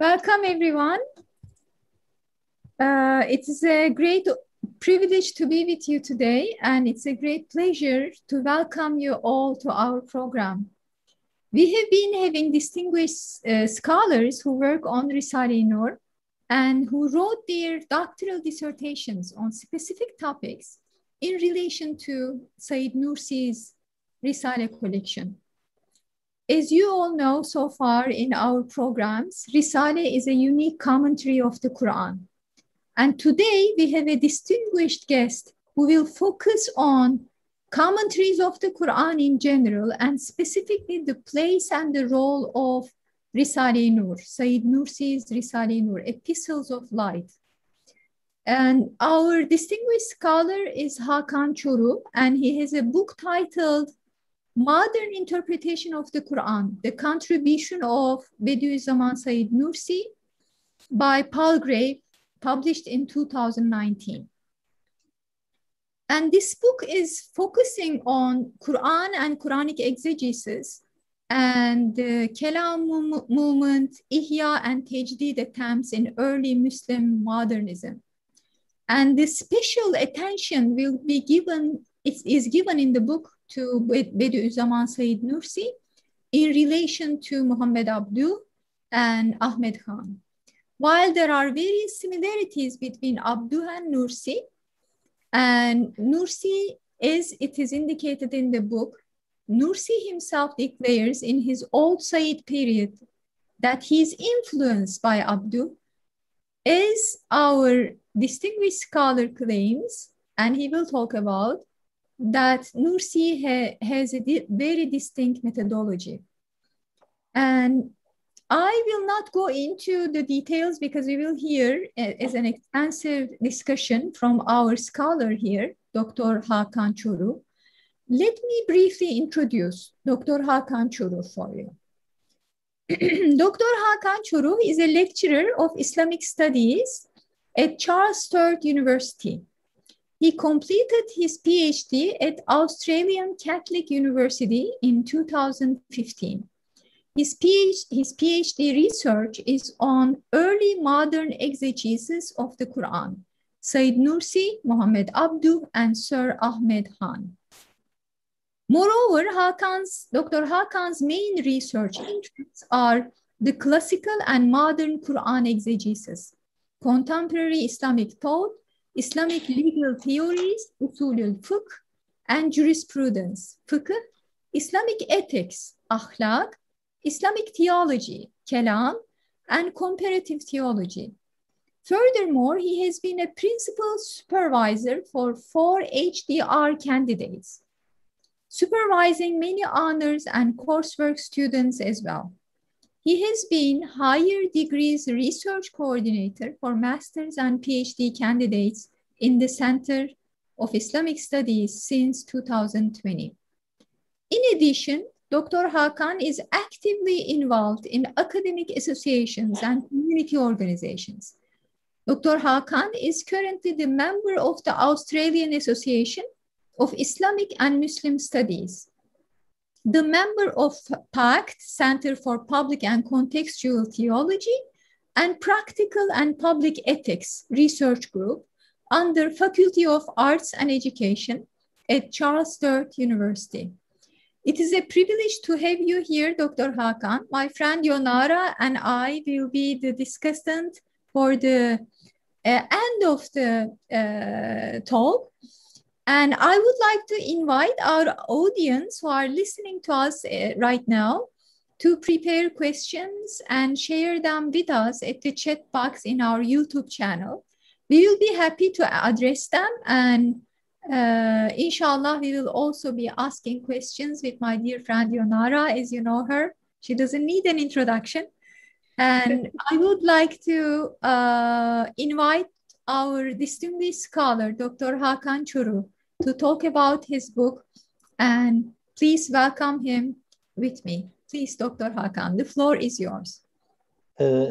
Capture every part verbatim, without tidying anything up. Welcome, everyone. Uh, it is a great privilege to be with you today, and it's a great pleasure to welcome you all to our program. We have been having distinguished uh, scholars who work on Risale-i-Nur and who wrote their doctoral dissertations on specific topics in relation to Said Nursi's Risale collection. As you all know so far in our programs, Risale is a unique commentary of the Quran. And today we have a distinguished guest who will focus on commentaries of the Quran in general and specifically the place and the role of Risale-i-Nur, Said Nursi's Risale-i-Nur, Epistles of Light. And our distinguished scholar is Hakan Coruh, and he has a book titled Modern Interpretation of the Quran, The Contribution of Bediuzzaman Said Nursi by Palgrave, published in two thousand nineteen. And this book is focusing on Quran and Quranic exegesis and the kalām movement, ihya' and tajdīd attempts in early Muslim modernism. And the special attention will be given, it is given in the book to Bediuzzaman Said Nursi in relation to Muhammad Abduh and Ahmad Khan. While there are various similarities between Abduh and Nursi, and Nursi, as it is indicated in the book, Nursi himself declares in his old Said period that he is influenced by Abduh, as our distinguished scholar claims, and he will talk about, that Nursi ha has a di very distinct methodology. And I will not go into the details because we will hear as an extensive discussion from our scholar here, Doctor Hakan Coruh. Let me briefly introduce Doctor Hakan Coruh for you. Doctor Hakan Coruh is a lecturer of Islamic Studies at Charles Sturt University. He completed his PhD at Australian Catholic University in two thousand fifteen. His PhD, his PhD research is on early modern exegesis of the Quran, Said Nursi, Muhammad Abduh, and Sir Ahmed Khan. Moreover, Hakan's, Doctor Hakan's main research interests are the classical and modern Quran exegesis, contemporary Islamic thought, Islamic legal theories, usul al-fiqh, and jurisprudence, fiqh, Islamic ethics, akhlaq, Islamic theology, kalām, and comparative theology. Furthermore, he has been a principal supervisor for four H D R candidates, supervising many honors and coursework students as well. He has been higher degrees research coordinator for master's and PhD candidates in the Center of Islamic Studies since two thousand twenty. In addition, Doctor Hakan is actively involved in academic associations and community organizations. Doctor Hakan is currently the member of the Australian Association of Islamic and Muslim Studies, the member of PACT, Center for Public and Contextual Theology, and Practical and Public Ethics Research Group under Faculty of Arts and Education at Charles Sturt University. It is a privilege to have you here, Doctor Hakan. My friend Yonara and I will be the discussant for the uh, end of the uh, talk. And I would like to invite our audience who are listening to us uh, right now to prepare questions and share them with us at the chat box in our YouTube channel. We will be happy to address them, and uh, inshallah, we will also be asking questions with my dear friend Yonara, as you know her. She doesn't need an introduction. And I would like to uh, invite our distinguished scholar, Doctor Hakan Coruh, to talk about his book, and please welcome him with me. Please, Doctor Hakan, the floor is yours. Uh,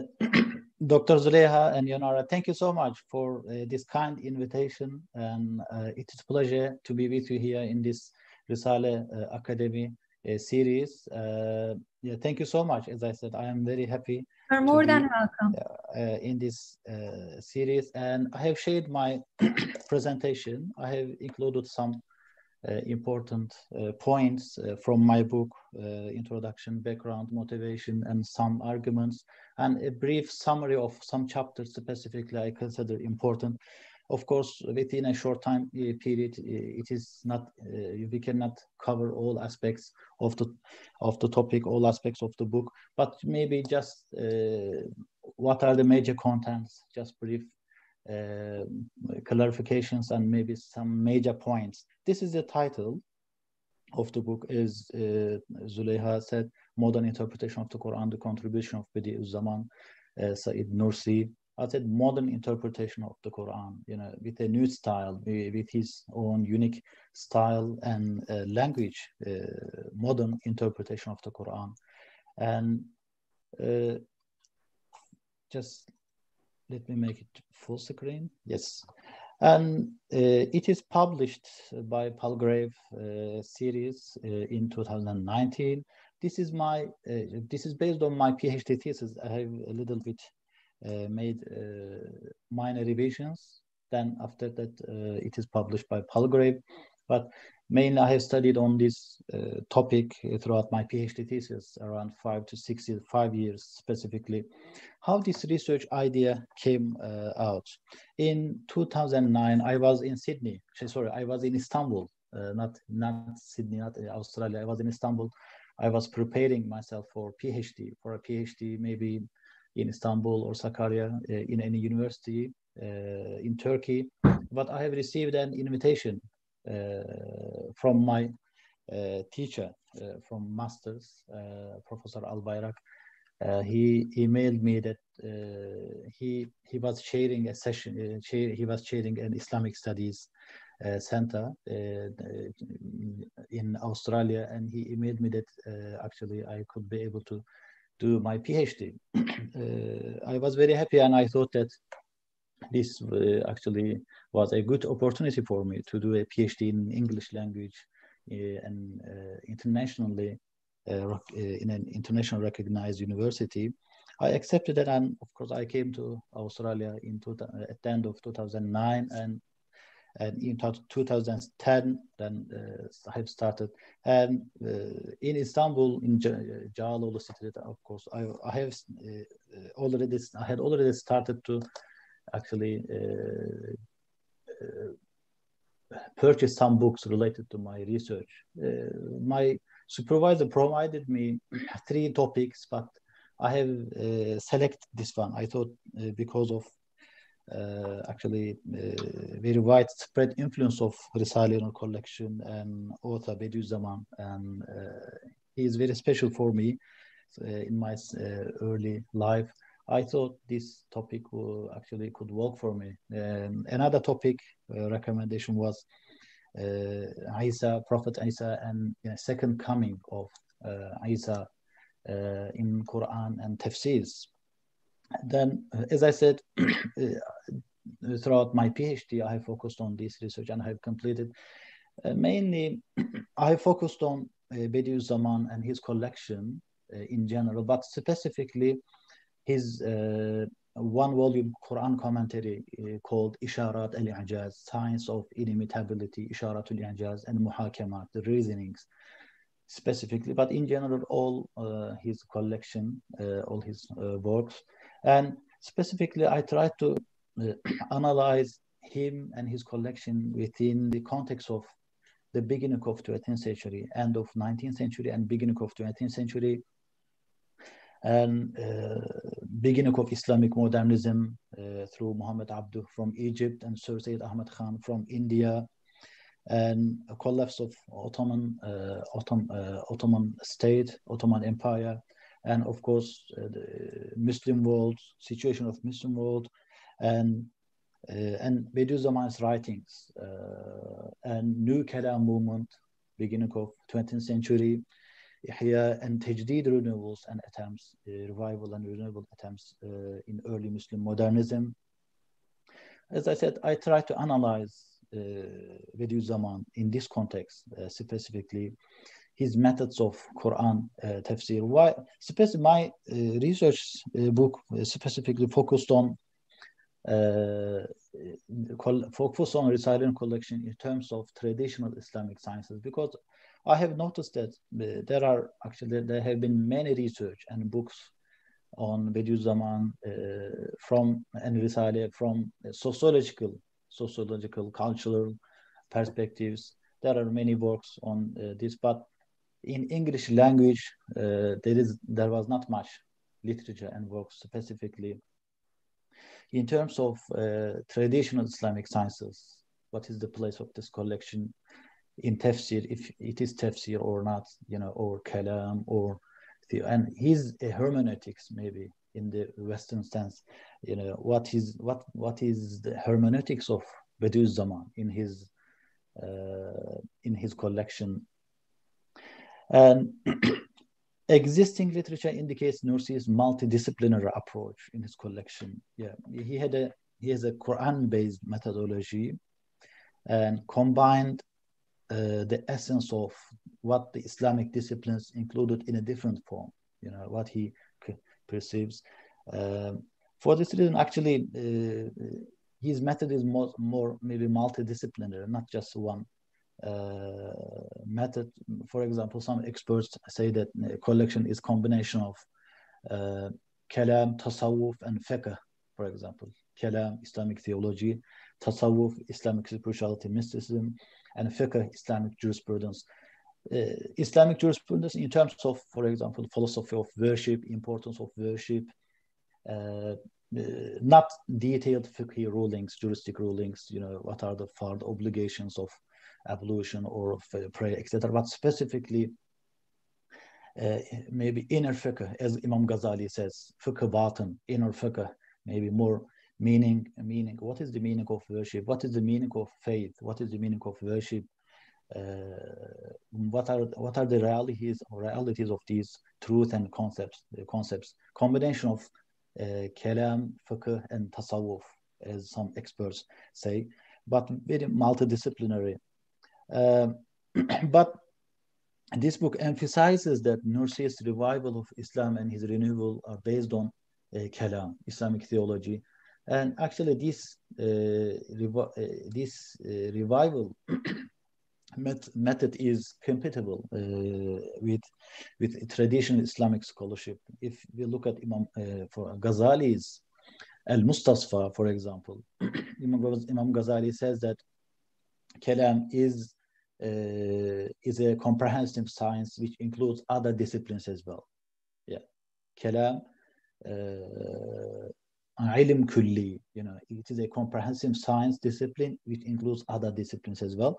Doctor Zuleha and Yonara, thank you so much for uh, this kind invitation, and uh, it is a pleasure to be with you here in this Risale uh, Academy uh, series. Uh, yeah, thank you so much. As I said, I am very happy You're more than be, welcome. Uh, in this uh, series, and I have shared my presentation. I have included some uh, important uh, points uh, from my book, uh, introduction, background, motivation, and some arguments, and a brief summary of some chapters specifically I consider important. Of course, within a short time period, it is not uh, we cannot cover all aspects of the of the topic, all aspects of the book. But maybe just uh, what are the major contents? Just brief uh, clarifications and maybe some major points. This is the title of the book, as uh, Zuleyha said, Modern Interpretation of the Quran: The Contribution of Bediuzzaman, uh, Said Nursi. I said modern interpretation of the Quran, you know, with a new style, with his own unique style and uh, language, uh, modern interpretation of the Quran. And uh, just let me make it full screen. Yes. And uh, it is published by Palgrave uh, series uh, in two thousand nineteen. This is my, uh, this is based on my PhD thesis. I have a little bit Uh, made uh, minor revisions. Then after that, uh, it is published by Palgrave. But mainly I have studied on this uh, topic throughout my PhD thesis, around five to six years, five years specifically. How this research idea came uh, out. In two thousand nine, I was in Sydney. Sorry, I was in Istanbul, uh, not, not Sydney, not Australia. I was in Istanbul. I was preparing myself for PhD, for a PhD maybe in Istanbul or Sakarya, uh, in any university uh, in Turkey. But I have received an invitation uh, from my uh, teacher, uh, from Masters, uh, Professor Albayrak. Uh, he emailed me that uh, he he was chairing a session. Uh, chair, he was chairing an Islamic Studies uh, center uh, in Australia, and he emailed me that uh, actually I could be able to do my PhD. uh, I was very happy, and I thought that this uh, actually was a good opportunity for me to do a PhD in English language uh, and uh, internationally uh, in an international recognized university. I accepted that, and of course I came to Australia in at the end of two thousand nine, and and in two thousand ten, then uh, I have started. And uh, in Istanbul, in Cağaloğlu city, of course, I, I have uh, already, I had already started to actually uh, uh, purchase some books related to my research. Uh, my supervisor provided me three topics, but I have uh, selected this one. I thought uh, because of Uh, actually uh, very widespread influence of Risale-i-Nur collection and author Bediuzzaman, and uh, he is very special for me uh, in my uh, early life. I thought this topic will actually could work for me. Um, another topic uh, recommendation was uh, Isa, Prophet Isa, and you know, second coming of uh, Isa uh, in Quran and tafsirs. Then, as I said, throughout my PhD, I have focused on this research and I have completed. Uh, mainly, I focused on uh, Bediuzzaman and his collection uh, in general, but specifically his uh, one-volume Quran commentary uh, called Isharat Al-I'jaz, Science of Inimitability, Isharat Al-I'jaz, and Muhakamat, the reasonings. Specifically, but in general, all uh, his collection, uh, all his uh, works. And specifically, I tried to uh, analyze him and his collection within the context of the beginning of twentieth century, end of nineteenth century, and beginning of twentieth century, and uh, beginning of Islamic modernism uh, through Muhammad Abduh from Egypt and Sir Syed Ahmad Khan from India, and a collapse of Ottoman uh, Ottoman, uh, Ottoman state, Ottoman Empire, and of course uh, the Muslim world, situation of Muslim world, and uh, and Bediuzzaman's writings uh, and new kalām movement, beginning of twentieth century, ihya' and tajdīd renewals and attempts, uh, revival and renewal attempts uh, in early Muslim modernism. As I said, I try to analyze Uh, Bediuzzaman in this context, uh, specifically his methods of Quran uh, tafsir. Why? Speci my uh, research uh, book specifically focused on uh, focus on Risale-i-Nur collection in terms of traditional Islamic sciences, because I have noticed that uh, there are actually there have been many research and books on Bediuzzaman uh, from and Risale from sociological, sociological, cultural perspectives. There are many works on uh, this, but in English language, uh, there is there was not much literature and works specifically in terms of uh, traditional Islamic sciences. What is the place of this collection in tafsir, if it is tafsir or not, you know, or kalam or the, and his hermeneutics maybe in the Western sense, you know, what is what what is the hermeneutics of Bediuzzaman in his Uh, in his collection. And existing literature indicates Nursi's multidisciplinary approach in his collection. Yeah, he had a he has a Quran-based methodology and combined uh, the essence of what the Islamic disciplines included in a different form. You know what he perceives. Uh, for this reason, actually. Uh, His method is more, more maybe multidisciplinary, not just one uh, method. For example, some experts say that the collection is combination of uh, kalam, tasawwuf, and fiqh, for example. Kalam, Islamic theology, tasawwuf, Islamic spirituality, mysticism, and fiqh, Islamic jurisprudence. Uh, Islamic jurisprudence in terms of, for example, philosophy of worship, importance of worship, uh, Uh, not detailed fiqh rulings, juristic rulings, you know, what are the fard obligations of ablution or of uh, prayer, et cetera. But specifically, uh, maybe inner fiqh, as Imam Ghazali says, fiqh batin, inner fiqh, maybe more meaning, meaning. What is the meaning of worship? What is the meaning of faith? What is the meaning of worship? Uh, what are what are the realities or realities of these truth and concepts? The concepts combination of Uh, kalam, fiqh, and tasawwuf, as some experts say, but very multidisciplinary. Uh, but this book emphasizes that Nursi's revival of Islam and his renewal are based on uh, kalam, Islamic theology. And actually this, uh, revi uh, this uh, revival met method is compatible uh, with with traditional Islamic scholarship. If we look at Imam uh, for Ghazali's Al-Mustasfa, for example, Imam Ghazali says that kalam is uh, is a comprehensive science which includes other disciplines as well. Yeah, kalam, ilim kulli, you know, it is a comprehensive science discipline which includes other disciplines as well.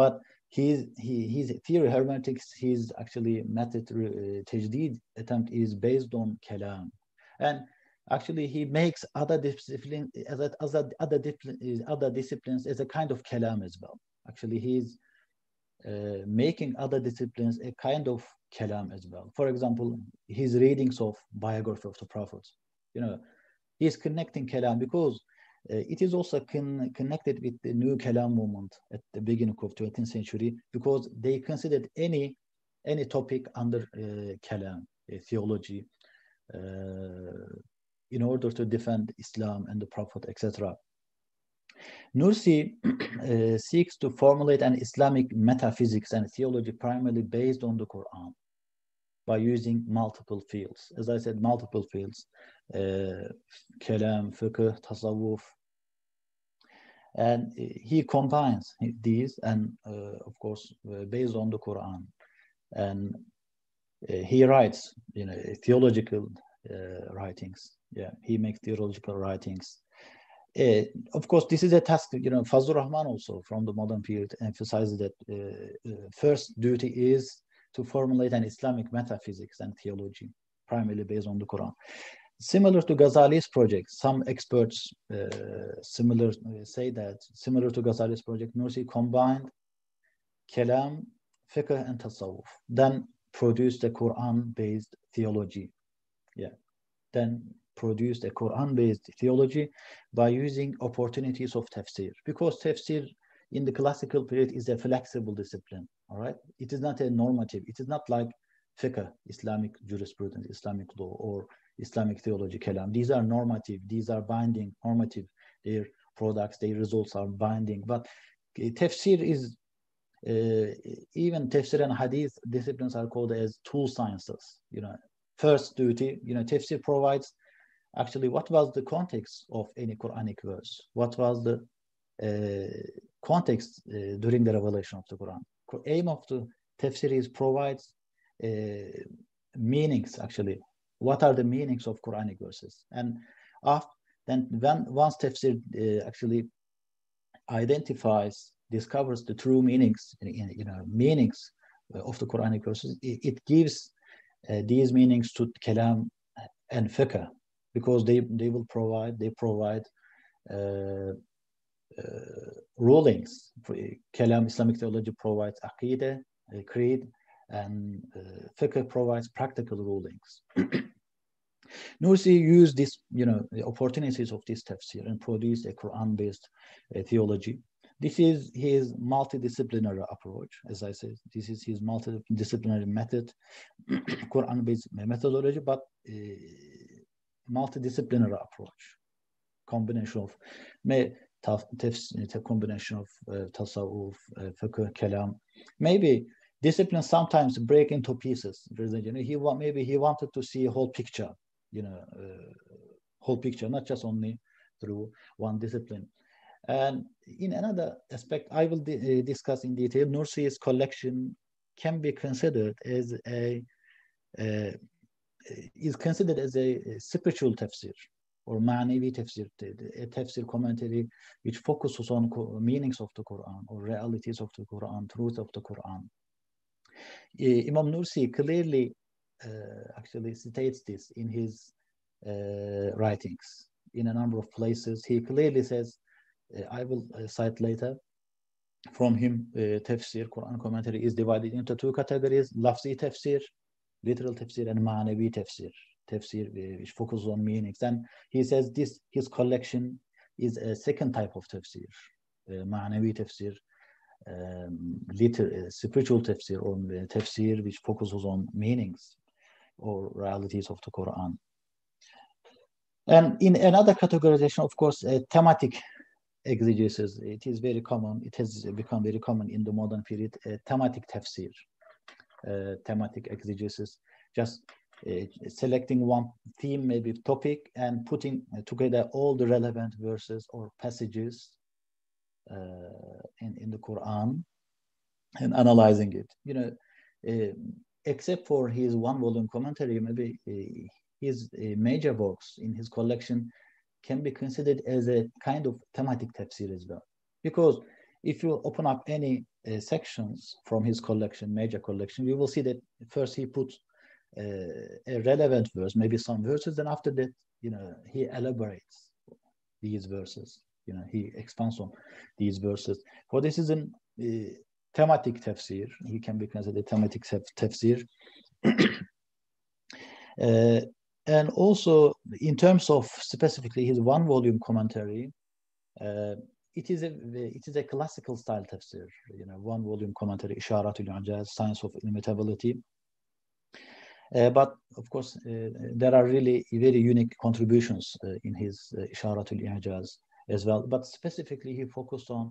But his he his theory hermeneutics, his actually method uh, tajdīd attempt is based on kalam, and actually he makes other discipline as other other other disciplines as a kind of kalam as well. Actually, he's uh, making other disciplines a kind of kalam as well. For example, his readings of biography of the Prophet, you know. He is connecting kalam because uh, it is also con connected with the new kalam movement at the beginning of twentieth century, because they considered any any topic under uh, kalam, uh, theology, uh, in order to defend Islam and the Prophet, et cetera. Nursi uh, seeks to formulate an Islamic metaphysics and theology primarily based on the Quran, by using multiple fields. As I said, multiple fields, uh, kalam, fiqh, tasawwuf. And he combines these and, uh, of course, uh, based on the Quran. And uh, he writes, you know, theological uh, writings. Yeah, he makes theological writings. Uh, of course, this is a task, you know, Fazlur Rahman also from the modern period emphasizes that uh, uh, first duty is to formulate an Islamic metaphysics and theology, primarily based on the Quran. Similar to Ghazali's project, some experts uh, similar uh, say that, similar to Ghazali's project, Nursi combined kalam, fiqh, and tasawwuf, then produced a Quran-based theology. Yeah, then produced a Quran-based theology by using opportunities of tafsir, because tafsir in the classical period is a flexible discipline, all right? It is not a normative. It is not like fiqh, Islamic jurisprudence, Islamic law, or Islamic theology, kalam. These are normative. These are binding, normative. Their products, their results are binding. But tafsir is, uh, even tafsir and hadith disciplines are called as tool sciences. You know, first duty, you know, tafsir provides actually what was the context of any Quranic verse? What was the uh, context uh, during the revelation of the Quran? The aim of the tafsir is provides uh, meanings, actually. What are the meanings of Quranic verses? And after, then when once tafsir uh, actually identifies, discovers the true meanings, you know, meanings of the Quranic verses, it, it gives uh, these meanings to kalam and fiqh, because they they will provide they provide uh, uh, rulings. Kalam, Islamic theology, provides aqidah, uh, creed, and uh, fiqh provides practical rulings. Nursi used this, you know, the opportunities of this tafsir and produced a Quran-based uh, theology. This is his multidisciplinary approach, as I said. This is his multidisciplinary method, Quran-based methodology, but uh, multidisciplinary approach, combination of combination of uh, tasawwuf, uh, fiqh, kalam. Maybe disciplines sometimes break into pieces. You know, he want, maybe he wanted to see a whole picture. You know, uh, whole picture, not just only through one discipline. And in another aspect, I will di uh, discuss in detail. Nursi's collection can be considered as a uh, is considered as a spiritual tafsir or maʿnawī tafsir, a tafsir commentary which focuses on meanings of the Quran or realities of the Quran, truth of the Quran. Uh, Imam Nursi clearly Uh, actually states this in his uh, writings in a number of places. He clearly says, uh, I will uh, cite later from him, uh, tafsir, Quran commentary is divided into two categories: lafzi tafsir, literal tafsir, and maʿnawī tafsir, tafsir uh, which focuses on meanings. And he says this, his collection is a second type of tafsir, uh, maʿnawī tafsir, um, literal, uh, spiritual tafsir, or uh, tafsir which focuses on meanings or realities of the Quran. And in another categorization, of course, uh, thematic exegesis. It is very common. It has become very common in the modern period. Uh, thematic tafsir, uh, thematic exegesis, just uh, selecting one theme, maybe topic, and putting together all the relevant verses or passages uh, in in the Quran and analyzing it. You know. Uh, Except for his one-volume commentary, maybe uh, his uh, major works in his collection can be considered as a kind of thematic tafsir as well. Because if you open up any uh, sections from his collection, major collection, you will see that first he puts uh, a relevant verse, maybe some verses, and after that, you know, he elaborates these verses. You know, he expands on these verses. For this reason, uh, thematic tafsir, he can be considered thematic tafsir. uh, and also, in terms of specifically his one-volume commentary, uh, it is a it is a classical style tafsir. You know, one-volume commentary, Isharat Al-I'jaz, Science of Inimitability. Uh, but of course, uh, there are really very unique contributions uh, in his uh, Isharat Al-I'jaz as well. But specifically, he focused on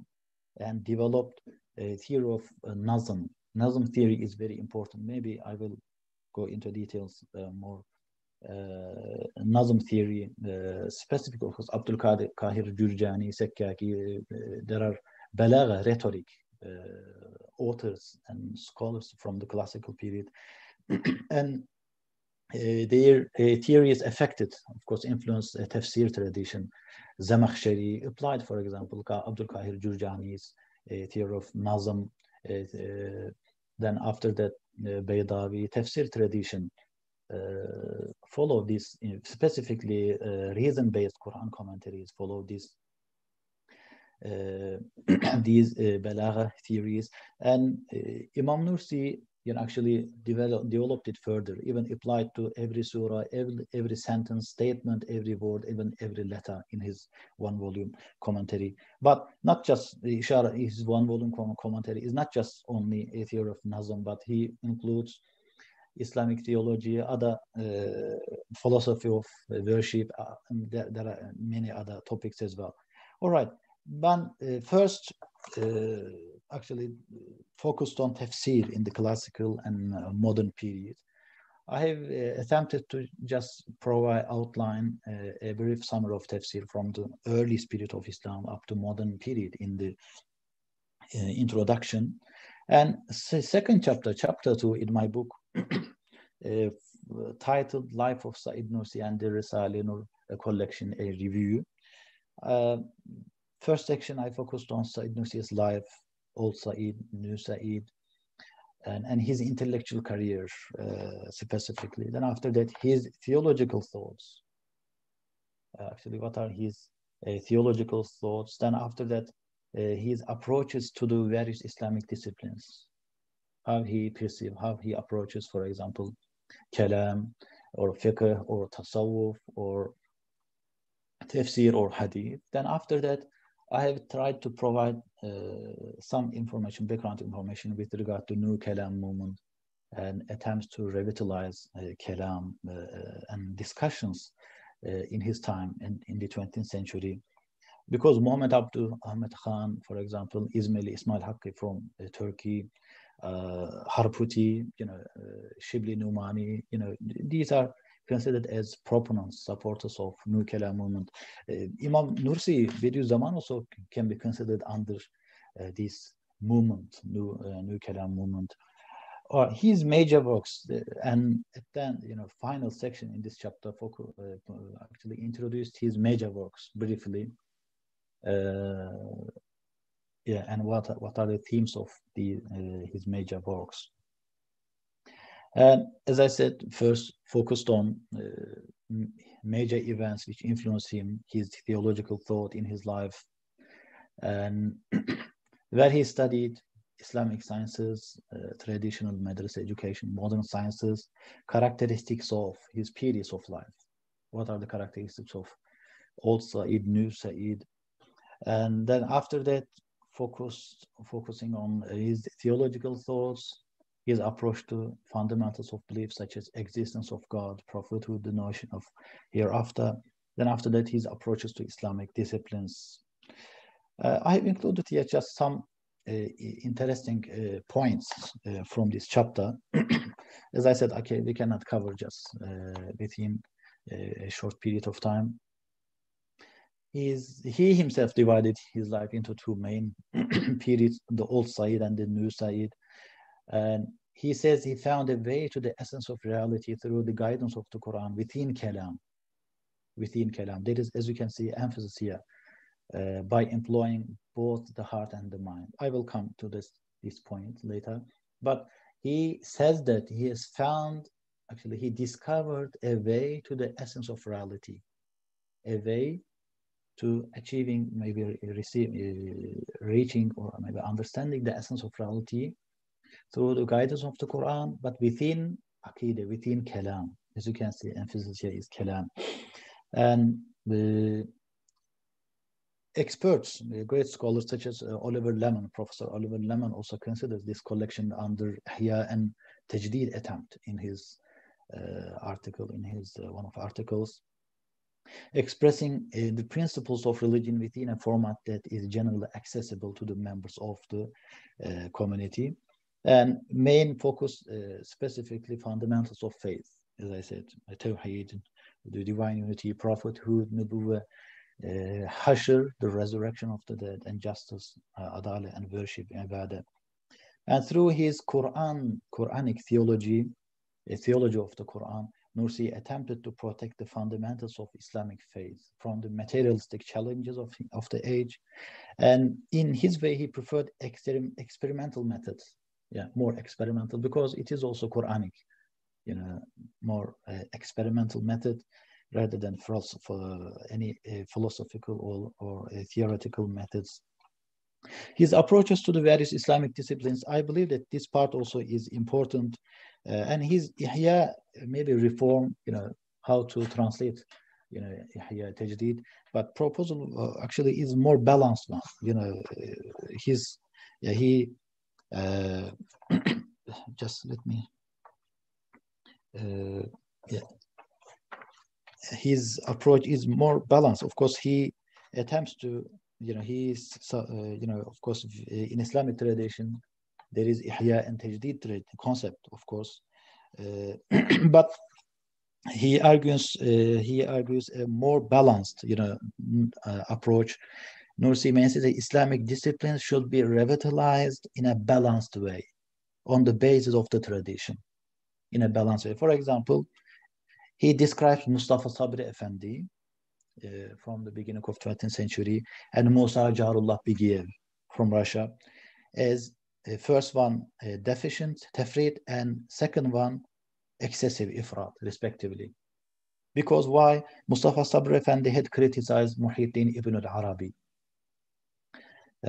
and developed a theory of uh, naẓm. Naẓm theory is very important. Maybe I will go into details uh, more. Uh, naẓm theory, uh, specifically, of course, Abdul Qadir, Kahir, Jurjani, Sekkaki, uh, there are balagha, rhetoric, uh, authors and scholars from the classical period. And uh, their uh, theory is affected, of course, influenced uh, tafsir tradition. Zamakhshari applied, for example, Abdul Qadir Jurjani's a theory of naẓm, uh, uh, then after that uh, Baydawi tafsir tradition uh, follow this, you know, specifically uh, reason-based Quran commentaries follow this, uh, these uh, balagha theories. And uh, Imam Nursi you know, actually develop, developed it further, even applied to every surah, every, every sentence, statement, every word, even every letter in his one volume commentary. But not just the Ishara, his one volume commentary is not just only a theory of nazm, but he includes Islamic theology, other uh, philosophy of worship, uh, there, there are many other topics as well. All right, but uh, first uh, actually focused on tafsir in the classical and uh, modern period. I have uh, attempted to just provide, outline uh, a brief summary of tafsir from the early period of Islam up to modern period in the uh, introduction. And the second chapter, chapter two in my book, uh, titled Life of Said Nursi and the Risale-i-Nur collection, a review. Uh, first section I focused on Said Nursi's life, old Said, new Said, and, and his intellectual career uh, specifically. Then after that, his theological thoughts. Uh, actually, what are his uh, theological thoughts? Then after that, Uh, his approaches to the various Islamic disciplines, how he perceives, how he approaches, for example, kalam or fiqh or tasawwuf or tafsir or hadith. Then after that, I have tried to provide uh, some information, background information with regard to new kalam movement and attempts to revitalize uh, kalam uh, and discussions uh, in his time and in the twentieth century. Because Muhammad Abduh, Ahmad Khan, for example, Ismail Ismail Haqqi from uh, Turkey, uh, Harputi, you know, uh, Shibli Numani, you know, these are considered as proponents, supporters of new kalam movement. Uh, Imam Nursi, Bediuzzaman also can be considered under uh, this movement, new uh, new kalam movement. Or his major works, uh, and then, you know, final section in this chapter focus, uh, actually introduced his major works briefly. Uh, yeah, and what what are the themes of the uh, his major works? And as I said, first focused on uh, major events which influenced him, his theological thought in his life, and where he studied Islamic sciences, uh, traditional madrasa education, modern sciences, characteristics of his periods of life. What are the characteristics of old Said, new Said? And then after that, focused, focusing on his theological thoughts, his approach to fundamentals of belief, such as existence of God, prophethood, the notion of hereafter. Then after that, his approaches to Islamic disciplines. Uh, I have included here just some uh, interesting uh, points uh, from this chapter. As I said, okay, we cannot cover just uh, within a short period of time. He's, he himself divided his life into two main periods, the old Said and the new Said. And he says he found a way to the essence of reality through the guidance of the Quran within Kalam. Within Kalam. That is, as you can see, emphasis here uh, by employing both the heart and the mind. I will come to this, this point later. But he says that he has found, actually, he discovered a way to the essence of reality, a way to achieving, maybe receiving, reaching, or maybe understanding the essence of reality through the guidance of the Quran, but within Aqidah, within Kalam. As you can see, emphasis here is Kalam. And the experts, the great scholars such as Oliver Lemon, Professor Oliver Lemon, also considers this collection under ihya' and tajdīd attempt in his uh, article, in his uh, one of articles. Expressing uh, the principles of religion within a format that is generally accessible to the members of the uh, community. And main focus uh, specifically fundamentals of faith, as I said, Tawheed, the divine unity, prophethood, Nubuwwah, uh, Hashr, the resurrection of the dead, and justice, uh, Adala, and worship, Ibadah. And through his Quran, Quranic theology, a theology of the Quran, Nursi attempted to protect the fundamentals of Islamic faith from the materialistic challenges of, of the age. And in his way, he preferred extreme, experimental methods, yeah, more experimental, because it is also Quranic, you know, more uh, experimental method rather than philosoph- uh, any uh, philosophical or, or uh, theoretical methods. His approaches to the various Islamic disciplines, I believe that this part also is important. Uh, and his ihya, maybe reform, you know, how to translate, you know, ihya, tajdīd, but proposal uh, actually is more balanced now. You know, his, yeah, he, uh, just let me, uh, yeah. His approach is more balanced. Of course, he attempts to, you know, he's, uh, you know, of course, in Islamic tradition, there is ihya and tajdid concept, of course, uh, but he argues, uh, he argues a more balanced, you know, uh, approach. Nursi mentions that Islamic disciplines should be revitalized in a balanced way, on the basis of the tradition, in a balanced way. For example, he describes Mustafa Sabri Efendi, Uh, from the beginning of twentieth century, and Musa Jarullah Bigiev from Russia, as uh, first one uh, deficient, tafrit, and second one excessive, ifrat, respectively. Because why? Mustafa Sabri Efendi had criticized Muhyiddin ibn al Arabi.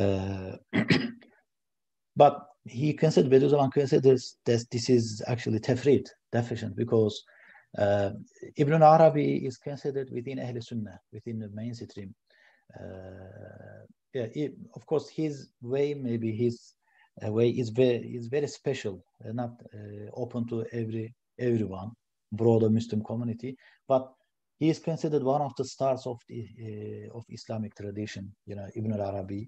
Uh, but he considered, Bediuzzaman considers that this is actually tafrit, deficient, because Uh, Ibn Arabi is considered within Ahl Sunnah, within the mainstream. Uh, yeah, it, of course, his way, maybe his uh, way is very is very special, uh, not uh, open to every everyone, broader Muslim community. But he is considered one of the stars of the, uh, of Islamic tradition. You know, Ibn Arabi,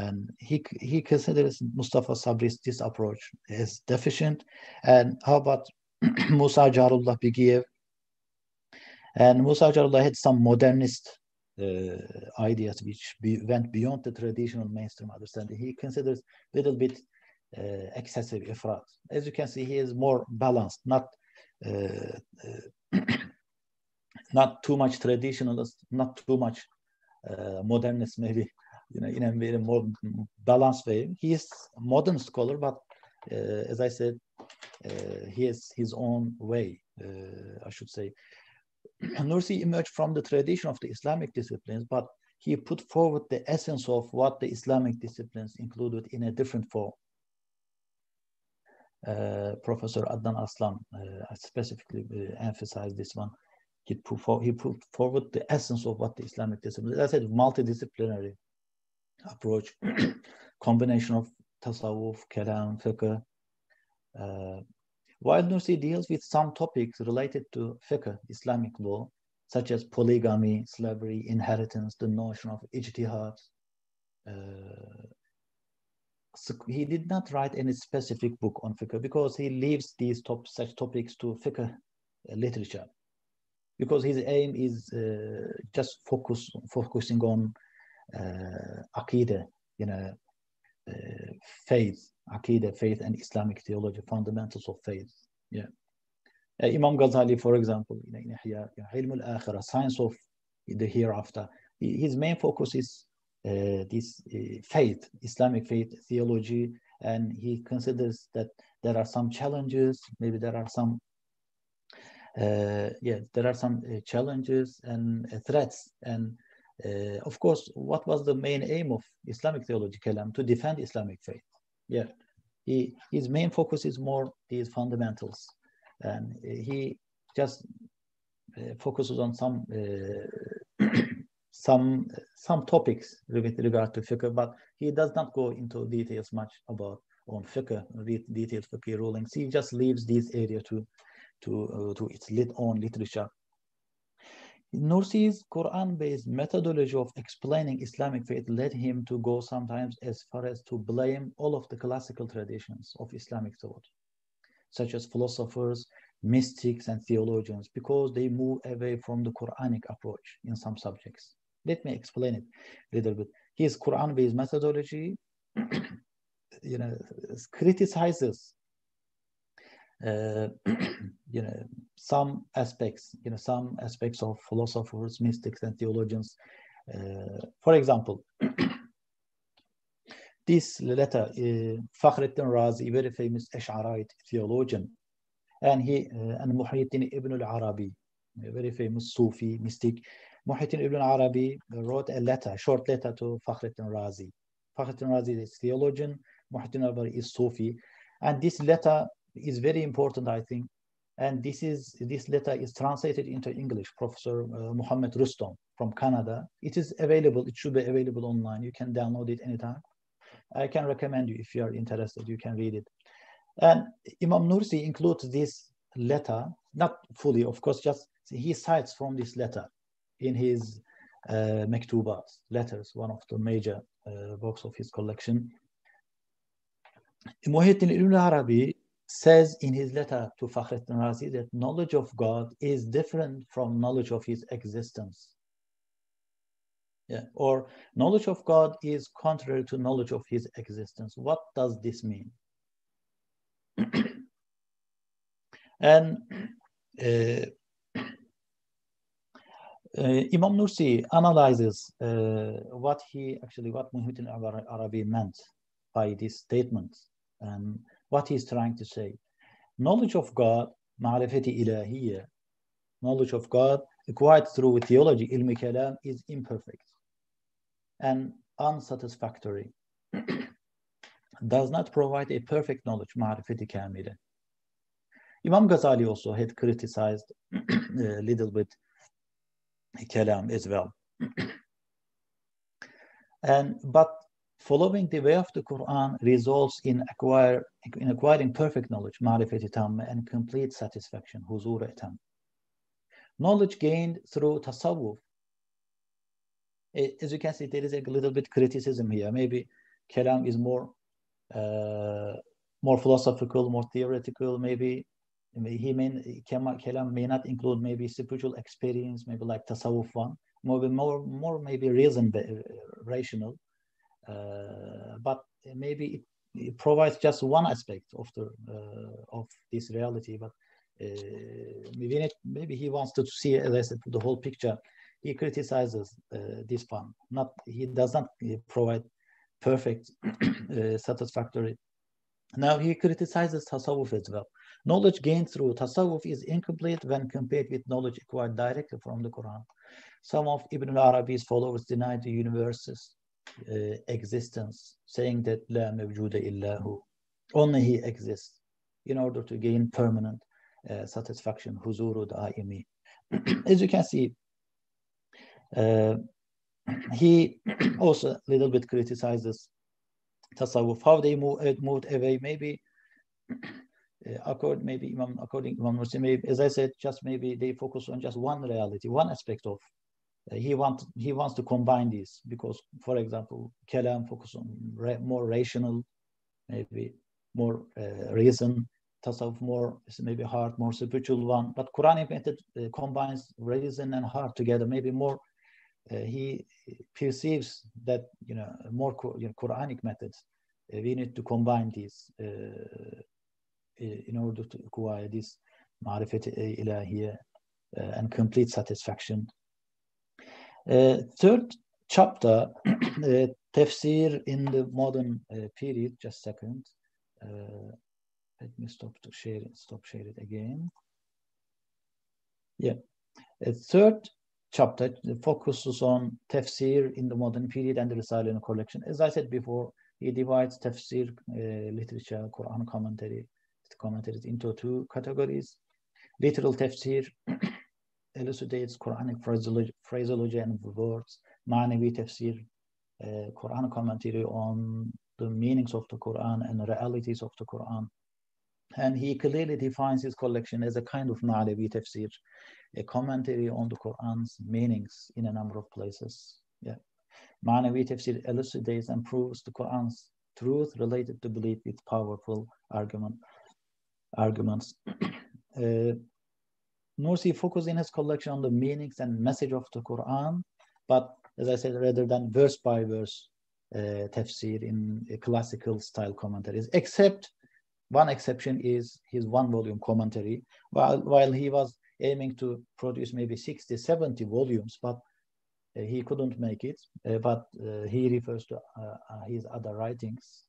and he he considers Mustafa Sabri's this approach as deficient. And how about Musa Jarullah Bigiev? And Musa Jarullah had some modernist uh, ideas which be, went beyond the traditional mainstream understanding. He considers a little bit uh, excessive ifrat. As you can see, he is more balanced, not uh, uh, not too much traditionalist, not too much uh, modernist. Maybe, you know, in a very more balanced way. He is a modern scholar, but uh, as I said, Uh, he has his own way, uh, I should say. Nursi emerged from the tradition of the Islamic disciplines, but he put forward the essence of what the Islamic disciplines included in a different form. Uh, Professor Adnan Aslan uh, specifically uh, emphasized this one. He put, for, he put forward the essence of what the Islamic disciplines, as I said, multidisciplinary approach, combination of tasawwuf, kalām, fiqh. Uh, while Nursi deals with some topics related to fiqh, Islamic law, such as polygamy, slavery, inheritance, the notion of ijtihad, uh, so he did not write any specific book on fiqh because he leaves these top, such topics to fiqh literature, because his aim is uh, just focus focusing on uh, aqidah, you know, uh, faith. Aqidah, faith, and Islamic theology, fundamentals of faith. Yeah, uh, Imam Ghazali, for example, in ihya, ilm al-akhirah, science of the hereafter. His main focus is uh, this uh, faith, Islamic faith, theology, and he considers that there are some challenges. Maybe there are some, uh, yeah, there are some uh, challenges and uh, threats. And uh, of course, what was the main aim of Islamic theology, kalam? To defend Islamic faith. Yeah, he, his main focus is more these fundamentals, and he just uh, focuses on some uh, some some topics with regard to fiqh, but he does not go into details much about on fiqh, with detailed fiqh rulings. He just leaves this area to to uh, to its lit own literature. Nursi's Quran-based methodology of explaining Islamic faith led him to go sometimes as far as to blame all of the classical traditions of Islamic thought, such as philosophers, mystics, and theologians, because they move away from the Quranic approach in some subjects. Let me explain it a little bit. His Quran-based methodology, you know, criticizes Uh, you know, some aspects, you know, some aspects of philosophers, mystics, and theologians. Uh, for example, this letter, uh, Fakhr al-Razi, a very famous Ash'arite theologian, and he uh, and Muhyiddin ibn al Arabi, a very famous Sufi mystic. Muhyiddin ibn al Arabi wrote a letter, a short letter to Fakhr al-Razi. Fakhr al-Razi is theologian, Muhyiddin ibn al Arabi is Sufi. And this letter is very important, I think. And this is this letter is translated into English, Professor uh, Muhammad Rustam from Canada. It is available, it should be available online. You can download it anytime. I can recommend you if you are interested, you can read it. And Imam Nursi includes this letter, not fully, of course, just he cites from this letter in his uh, Maktubat, letters, one of the major uh, books of his collection. Muhyiddin ibn al Arabi says in his letter to Fakhr al-Razi that knowledge of God is different from knowledge of his existence. Yeah. Or knowledge of God is contrary to knowledge of his existence. What does this mean? And uh, uh, Imam Nursi analyzes uh, what he actually, what Muhyiddin Arabi meant by this statement and what he's trying to say. Knowledge of God, ma'rifeti ilahiyya, knowledge of God acquired through theology, ilmi kalam, is imperfect and unsatisfactory. Does not provide a perfect knowledge, ma'rifeti kamila. Imam Ghazali also had criticized a little bit kalam as well. and but following the way of the Quran results in acquire in acquiring perfect knowledge, ma'rifati tam, and complete satisfaction, huzur tam. Knowledge gained through tasawwuf. As you can see, there is a little bit criticism here. Maybe kalam is more uh, more philosophical, more theoretical. Maybe he may kalam may not include maybe spiritual experience, maybe like tasawwuf one, maybe more more maybe reason rational. Uh, but maybe it, it provides just one aspect of the uh, of this reality. But uh, maybe it, maybe he wants to see, as I said, the whole picture. He criticizes uh, this one. Not he does not provide perfect, uh, satisfactory. Now he criticizes tasawwuf as well. Knowledge gained through tasawwuf is incomplete when compared with knowledge acquired directly from the Quran. Some of Ibn al-Arabi's followers denied the universes. Uh, existence, saying that la mawjuda illahu, only he exists, in order to gain permanent uh, satisfaction, huzuru da'imi. As you can see, uh, he also a little bit criticizes tasawwuf, how they move, moved away, maybe uh, according, maybe Imam, according Imam Nursi, maybe, as I said, just maybe they focus on just one reality, one aspect of. He want he wants to combine these because, for example, kalam focus on ra more rational, maybe more uh, reason, tasawwuf more maybe heart, more spiritual one. But Quranic method uh, combines reason and heart together. Maybe more uh, he perceives that you know more you know, Quranic methods. Uh, we need to combine these uh, in order to acquire this ma'rifat ilahiyya uh, and complete satisfaction. Uh, third chapter, uh, tafsir in the modern uh, period. Just a second. Uh, let me stop to share it. Stop share it again. Yeah. Uh, third chapter focuses on tafsir in the modern period and the Risale-i-Nur collection. As I said before, he divides tafsir uh, literature, Quran commentary, commentaries into two categories: literal tafsir. Elucidates Quranic phraseology, phraseology and words, maʿnawī tafsīr, uh, Quran commentary on the meanings of the Quran and realities of the Quran. And he clearly defines his collection as a kind of maʿnawī tafsīr, a commentary on the Quran's meanings in a number of places. Yeah. Maʿnawī tafsīr elucidates and proves the Quran's truth related to belief with powerful argument, arguments. uh, Nursi focused in his collection on the meanings and message of the Quran, but as I said, rather than verse by verse uh, tafsir in uh, classical style commentaries, except one exception is his one volume commentary, while, while he was aiming to produce maybe sixty, seventy volumes, but uh, he couldn't make it, uh, but uh, he refers to uh, his other writings,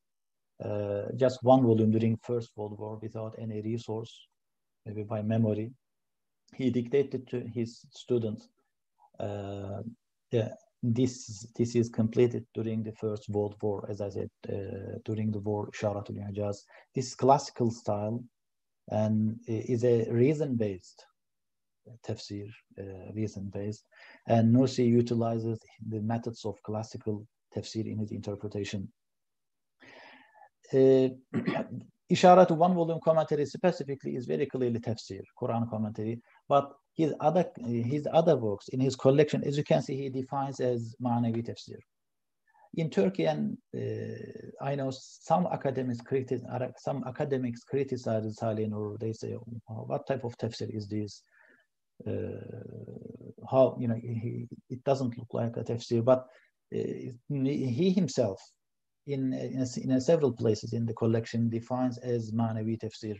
uh, just one volume during First World War without any resource, maybe by memory. He dictated to his students, uh, yeah, This this is completed during the First World War, as I said, uh, during the war, Isharat Al-I'jaz. This classical style and is a reason-based tafsir, uh, reason-based, and Nursi utilizes the methods of classical tafsir in his interpretation. Uh, Isharat one-volume commentary specifically is very clearly tafsir, Quran commentary, but his other his other works in his collection, as you can see, he defines as maʿnawī tafsir. In Turkey, and uh, I know some academics criti some academics criticize Risale-i-Nur. They say, oh, "What type of tafsir is this? Uh, how you know he, it doesn't look like a tafsir?" But uh, he himself, in in, in in several places in the collection, defines as maʿnawī tafsir.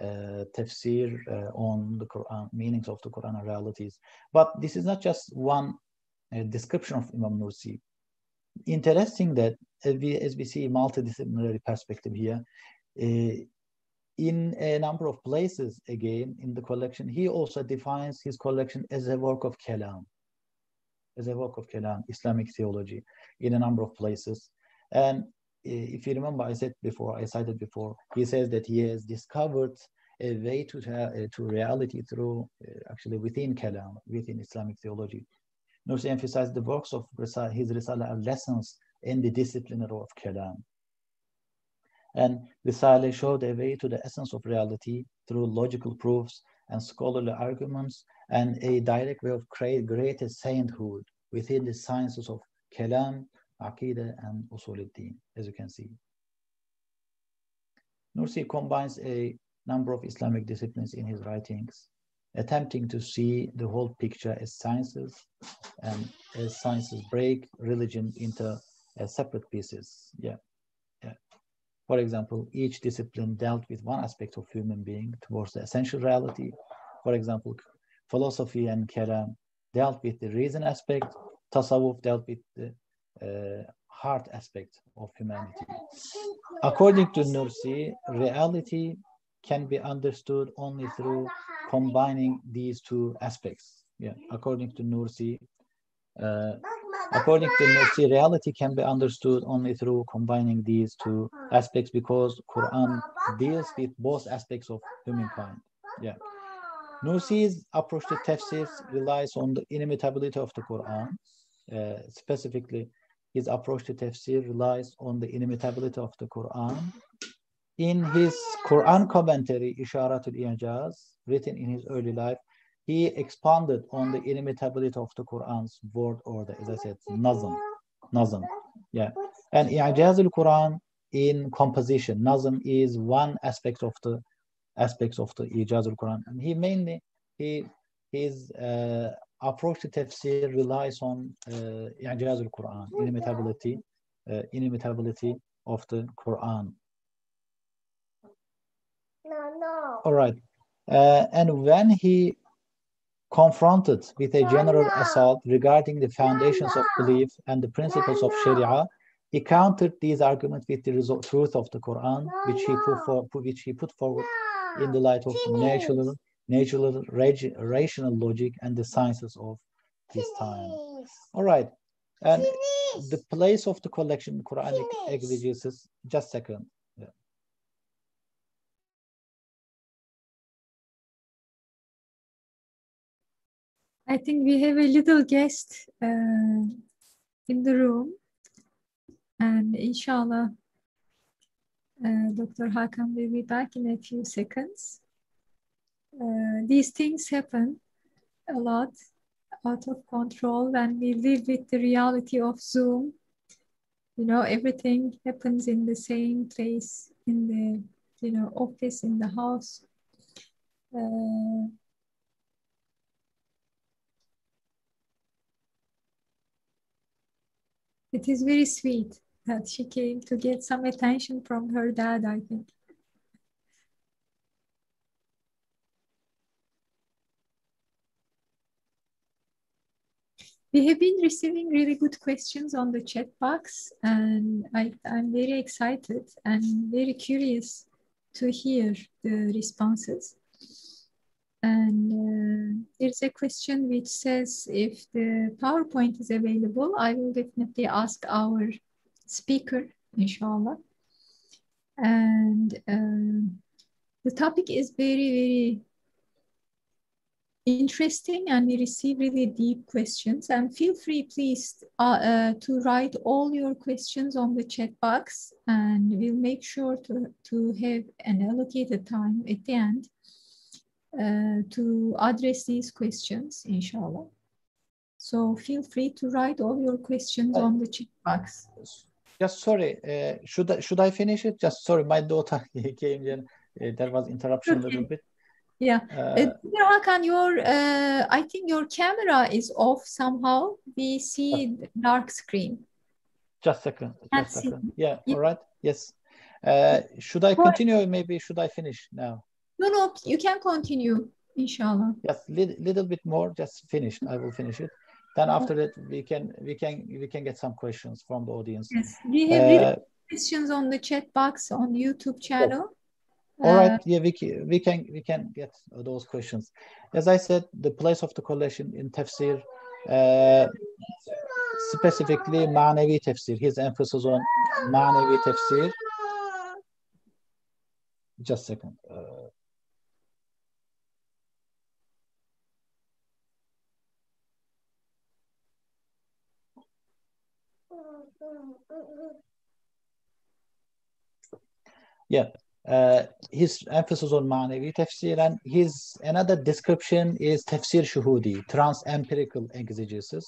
Uh, tafsir uh, on the Quran, meanings of the Quran and realities. But this is not just one uh, description of Imam Nursi. Interesting that as we, as we see multidisciplinary perspective here, uh, in a number of places again in the collection, he also defines his collection as a work of kalām, as a work of kalām, Islamic theology, in a number of places. And if you remember, I said before, I cited before, he says that he has discovered a way to uh, to reality through uh, actually within kalam, within Islamic theology. Nursi emphasized the works of Risale, his Risale are lessons in the discipline of kalam, and Risale showed a way to the essence of reality through logical proofs and scholarly arguments, and a direct way of create greater sainthood within the sciences of kalam, Aqidah and usul al-fiqh, as you can see. Nursi combines a number of Islamic disciplines in his writings, attempting to see the whole picture as sciences, and as sciences break religion into uh, separate pieces. Yeah. yeah. For example, each discipline dealt with one aspect of human being towards the essential reality. For example, philosophy and kalam dealt with the reason aspect, tasawwuf dealt with the Uh, heart aspect of humanity. According to Nursi, reality can be understood only through combining these two aspects. Yeah, according to Nursi, uh, according to Nursi, reality can be understood only through combining these two aspects, because Quran deals with both aspects of humankind. Yeah, Nursi's approach to tafsir relies on the inimitability of the Quran, uh, specifically. His approach to tafsir relies on the inimitability of the Quran. In his Quran commentary, Isharat Al-I'jaz, written in his early life, he expanded on the inimitability of the Quran's word order, as I said, naẓm, naẓm, yeah. And i'jaz al-Quran in composition, naẓm is one aspect of the aspects of the i'jaz al-Quran. And he mainly he his. Uh, Approach to tafsir relies on uh, i'jaz al-Quran, inimitability, uh, inimitability of the Quran. No, no. All right. Uh, and when he confronted with a general no, no. assault regarding the foundations no, no. of belief and the principles no, no. of Sharia, he countered these arguments with the truth of the Quran, no, which he put for, which he put forward no. in the light of Jeez. naturalism. natural, rational logic, and the sciences of his time. All right, and Finish. the place of the collection, Quranic Finish. exegesis, just a second. Yeah. I think we have a little guest uh, in the room, and inshallah, uh, Doctor Hakan will be back in a few seconds. Uh, these things happen a lot, out of control, when we live with the reality of Zoom. You know, everything happens in the same place, in the, you know, office, in the house. Uh, it is very sweet that she came to get some attention from her dad, I think. We have been receiving really good questions on the chat box, and I, I'm very excited and very curious to hear the responses. And uh, there's a question which says, if the PowerPoint is available, I will definitely ask our speaker, inshallah. And um, the topic is very, very interesting, and we receive really deep questions. And feel free, please, uh, uh, to write all your questions on the chat box, and we'll make sure to, to have an allocated time at the end uh, to address these questions, inshallah. So feel free to write all your questions uh, on the chat box. Just sorry, uh, should I, should I finish it? Just sorry, my daughter came in. Uh, there was interruption okay. a little bit. Yeah, uh, uh, Hakan, your uh, I think your camera is off somehow. We see uh, dark screen. Just a second. Just a second. Yeah, yeah. All right. Yes. Uh, should I continue? Maybe should I finish now? No, no. You can continue, inshallah. Yes, little little bit more. Just finished. I will finish it. Then after that, we can we can we can get some questions from the audience. Yes, we have uh, really questions on the chat box on YouTube channel. Yes. All right, yeah, we, we can we can get those questions. As I said, the place of the collection in tafsir, uh, specifically maʿnawī tafsir, his emphasis on maʿnawī tafsir. Just a second. Uh, yeah. Uh, his emphasis on manevi tafsir, and his another description is tafsir shuhudi, trans-empirical exegesis.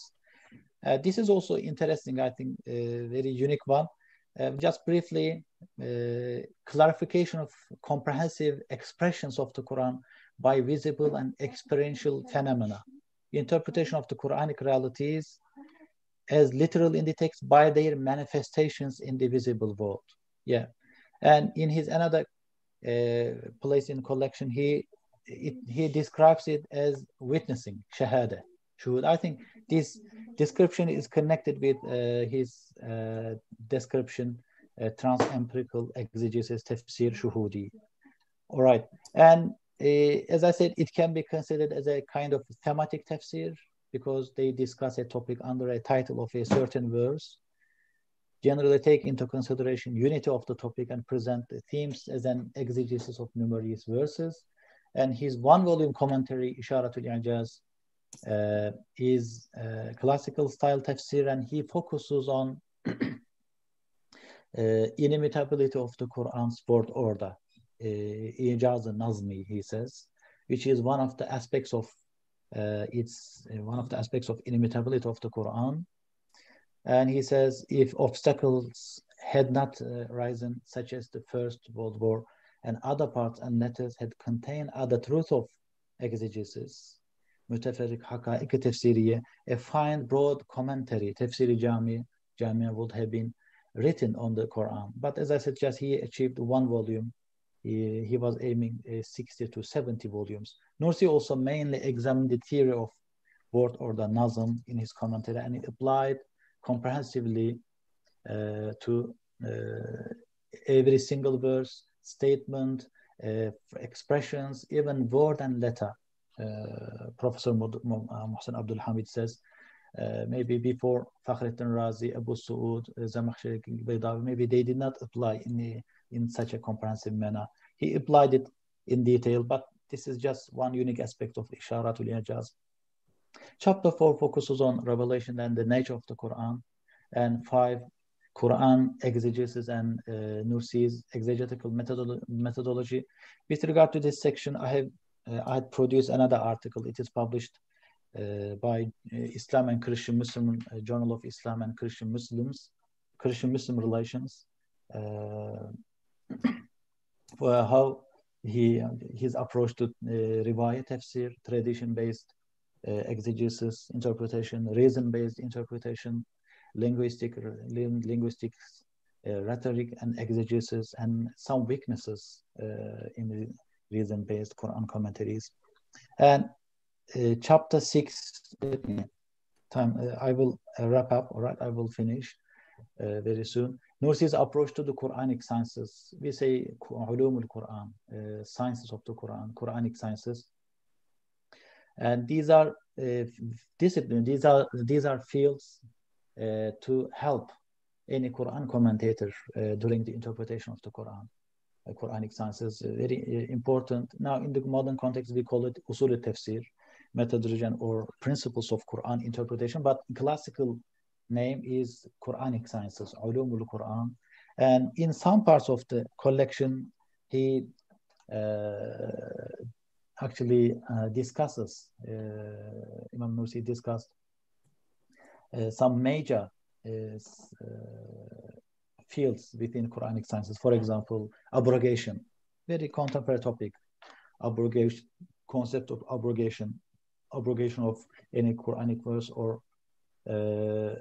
Uh, this is also interesting, I think, a very unique one. Uh, just briefly, uh, clarification of comprehensive expressions of the Quran by visible and experiential phenomena. Interpretation of the Quranic realities as literal in the text by their manifestations in the visible world. Yeah. And in his another uh, place in collection, he it, he describes it as witnessing, shahada, shuhud. I think this description is connected with uh, his uh, description, uh, trans-empirical exegesis, tafsir shuhudi. All right. And uh, as I said, it can be considered as a kind of thematic tafsir because they discuss a topic under a title of a certain verse. Generally take into consideration unity of the topic and present the themes as an exegesis of numerous verses. And his one-volume commentary, Isharat Al-I'jaz, uh, is uh, classical-style tafsir, and he focuses on uh, inimitability of the Qur'an's word order, uh, i'jaz nazmi, he says, which is one of the aspects of uh, it's uh, one of the aspects of inimitability of the Qur'an. And he says, if obstacles had not uh, risen, such as the First World War and other parts and letters had contained other truth of exegesis, müteferrik hakaiki tefsiriye, a fine broad commentary, tefsiri jami, jamia would have been written on the Quran. But as I suggest, he achieved one volume. He, he was aiming uh, sixty to seventy volumes. Nursi also mainly examined the theory of word order naẓm in his commentary, and it applied comprehensively uh, to uh, every single verse, statement, uh, expressions, even word and letter. Uh, Professor Muhsin Abdul Hamid says, uh, maybe before Fakhr al-Razi, Abu Suud, Zamakhshari, Baydawi, maybe they did not apply in, the, in such a comprehensive manner. He applied it in detail, but this is just one unique aspect of Isharat al-I'jaz. Chapter four focuses on revelation and the nature of the Quran, and five, Quran exegesis and uh, Nursi's exegetical methodolo methodology. With regard to this section, I have uh, I had produced another article. It is published uh, by uh, Islam and Christian Muslim uh, Journal of Islam and Christian Muslims, Christian Muslim Relations, uh, for how he his approach to uh, rivayat tafsir, tradition based. Uh, exegesis, interpretation, reason-based interpretation, linguistic, ling linguistics, uh, rhetoric, and exegesis, and some weaknesses uh, in reason-based Quran commentaries. And uh, chapter six, time uh, I will uh, wrap up. All right, I will finish uh, very soon. Nursi's approach to the Quranic sciences. We say ulum al-Quran, uh, sciences of the Quran, Quranic sciences. And these are uh, discipline, these are, these are fields uh, to help any Quran commentator uh, during the interpretation of the Quran. Uh, Quranic science is very important. Now, in the modern context, we call it usul al-tafsir, methodology or principles of Quran interpretation, but classical name is Quranic sciences, ulum al-Quran. And in some parts of the collection, he uh, actually uh, discusses, uh, Imam Nursi discussed uh, some major uh, fields within Quranic sciences. For example, abrogation, very contemporary topic, abrogation, concept of abrogation, abrogation of any Quranic verse, or uh,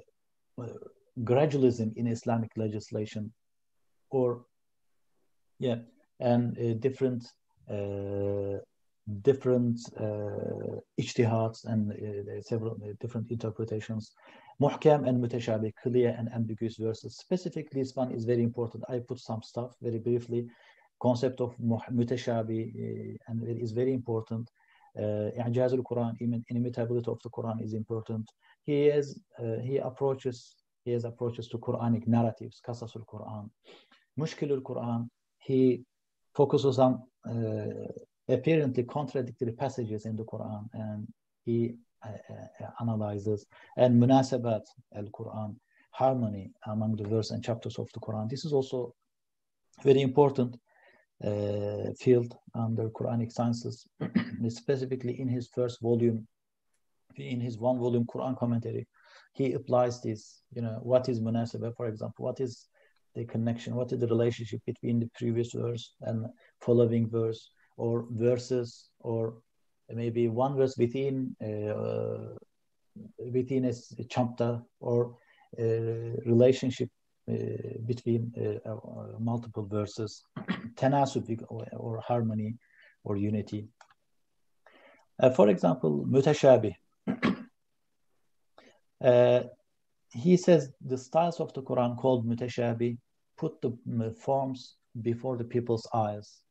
gradualism in Islamic legislation, or yeah, and uh, different uh, different uh, ijtihads and uh, several different interpretations, muhkam and mutashabih, clear and ambiguous verses. Specifically, this one is very important. I put some stuff very briefly. Concept of mutashabih, uh, and it is very important. I'jaz al-Quran, inimitability of the Quran is important. He is uh, he approaches he has approaches to Quranic narratives, qasas al-Quran, mushkil al-Quran. He focuses on uh, apparently contradictory passages in the Quran, and he uh, uh, analyzes, and munasabat al-Quran, harmony among the verses and chapters of the Quran. This is also very important uh, field under Quranic sciences, specifically in his first volume, in his one volume Quran commentary. He applies this, you know, what is munasabah, for example, what is the connection, what is the relationship between the previous verse and following verse, or verses, or maybe one verse within uh, within a chapter, or uh, relationship uh, between uh, multiple verses, tanasub or, or harmony or unity. Uh, for example, mutashabih. Uh, he says the styles of the Quran called mutashabih put the forms before the people's eyes,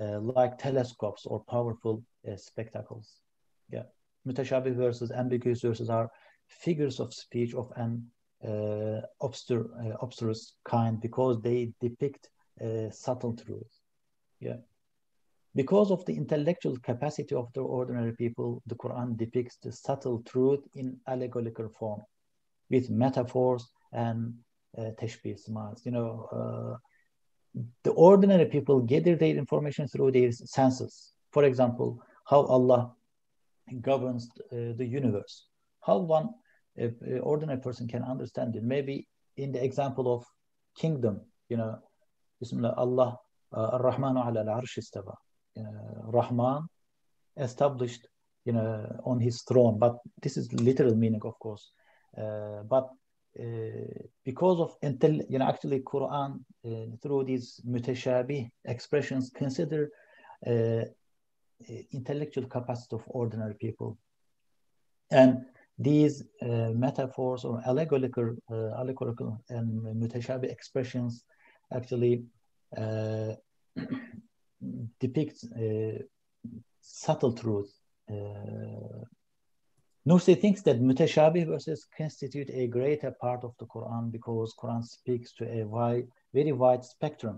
uh, like telescopes or powerful uh, spectacles. Yeah, mutashabih verses, ambiguous verses are figures of speech of an uh, obscure, uh, obscurous kind, because they depict uh, subtle truths. Yeah, because of the intellectual capacity of the ordinary people, the Quran depicts the subtle truth in allegorical form, with metaphors and uh, tashbih, smiles. You know, uh, the ordinary people gather their information through their senses. For example, how Allah governs uh, the universe. How one uh, ordinary person can understand it. Maybe in the example of kingdom, you know, Bismillah, Allah, Ar-Rahmanu ala al-arsh istaba. Uh, Rahman established, you know, on his throne, but this is literal meaning, of course. Uh, but uh, because of until you know, actually, Quran uh, through these mutashabih expressions consider uh, intellectual capacity of ordinary people, and these uh, metaphors or allegorical, uh, allegorical and mutashabih expressions actually Uh, depicts uh, subtle truth. Uh, Nursi thinks that mutashabih verses constitute a greater part of the Quran because Quran speaks to a wide, very wide spectrum,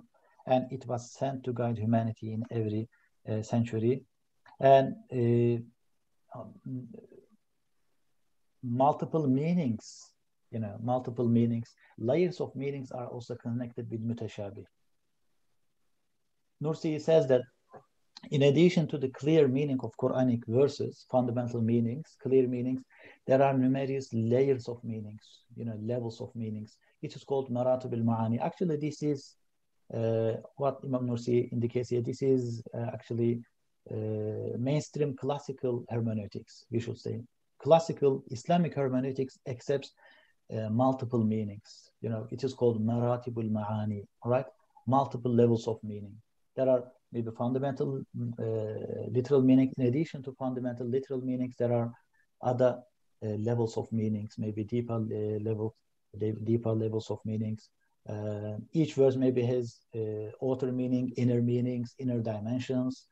and it was sent to guide humanity in every uh, century. And uh, um, multiple meanings, you know, multiple meanings, layers of meanings are also connected with mutashabih. Nursi says that in addition to the clear meaning of Quranic verses, fundamental meanings, clear meanings, there are numerous layers of meanings, you know, levels of meanings. It is called maratib al-ma'ani. Actually, this is uh, what Imam Nursi indicates here. This is uh, actually uh, mainstream classical hermeneutics, we should say. Classical Islamic hermeneutics accepts uh, multiple meanings. You know, it is called maratib al-ma'ani, right? Multiple levels of meaning. There are maybe fundamental uh, literal meanings. In addition to fundamental literal meanings, there are other uh, levels of meanings, maybe deeper uh, level, deeper levels of meanings. Uh, each verse maybe has uh, outer meaning, inner meanings, inner dimensions.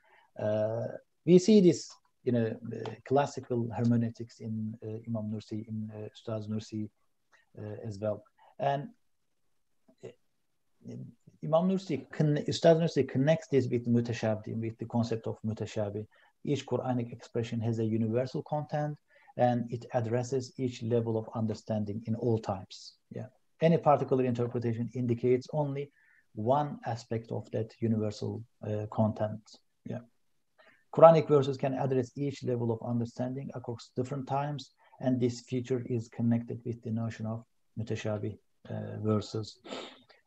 Uh, we see this you know, uh, classical hermeneutics in uh, Imam Nursi, in uh, Ustaz Nursi uh, as well. And uh, Imam Nursi, Ustaz Nursi connects this with mutashabih, with the concept of mutashabih. Each Quranic expression has a universal content, and it addresses each level of understanding in all times. Yeah, any particular interpretation indicates only one aspect of that universal uh, content. Yeah, Quranic verses can address each level of understanding across different times, and this feature is connected with the notion of mutashabih uh, verses.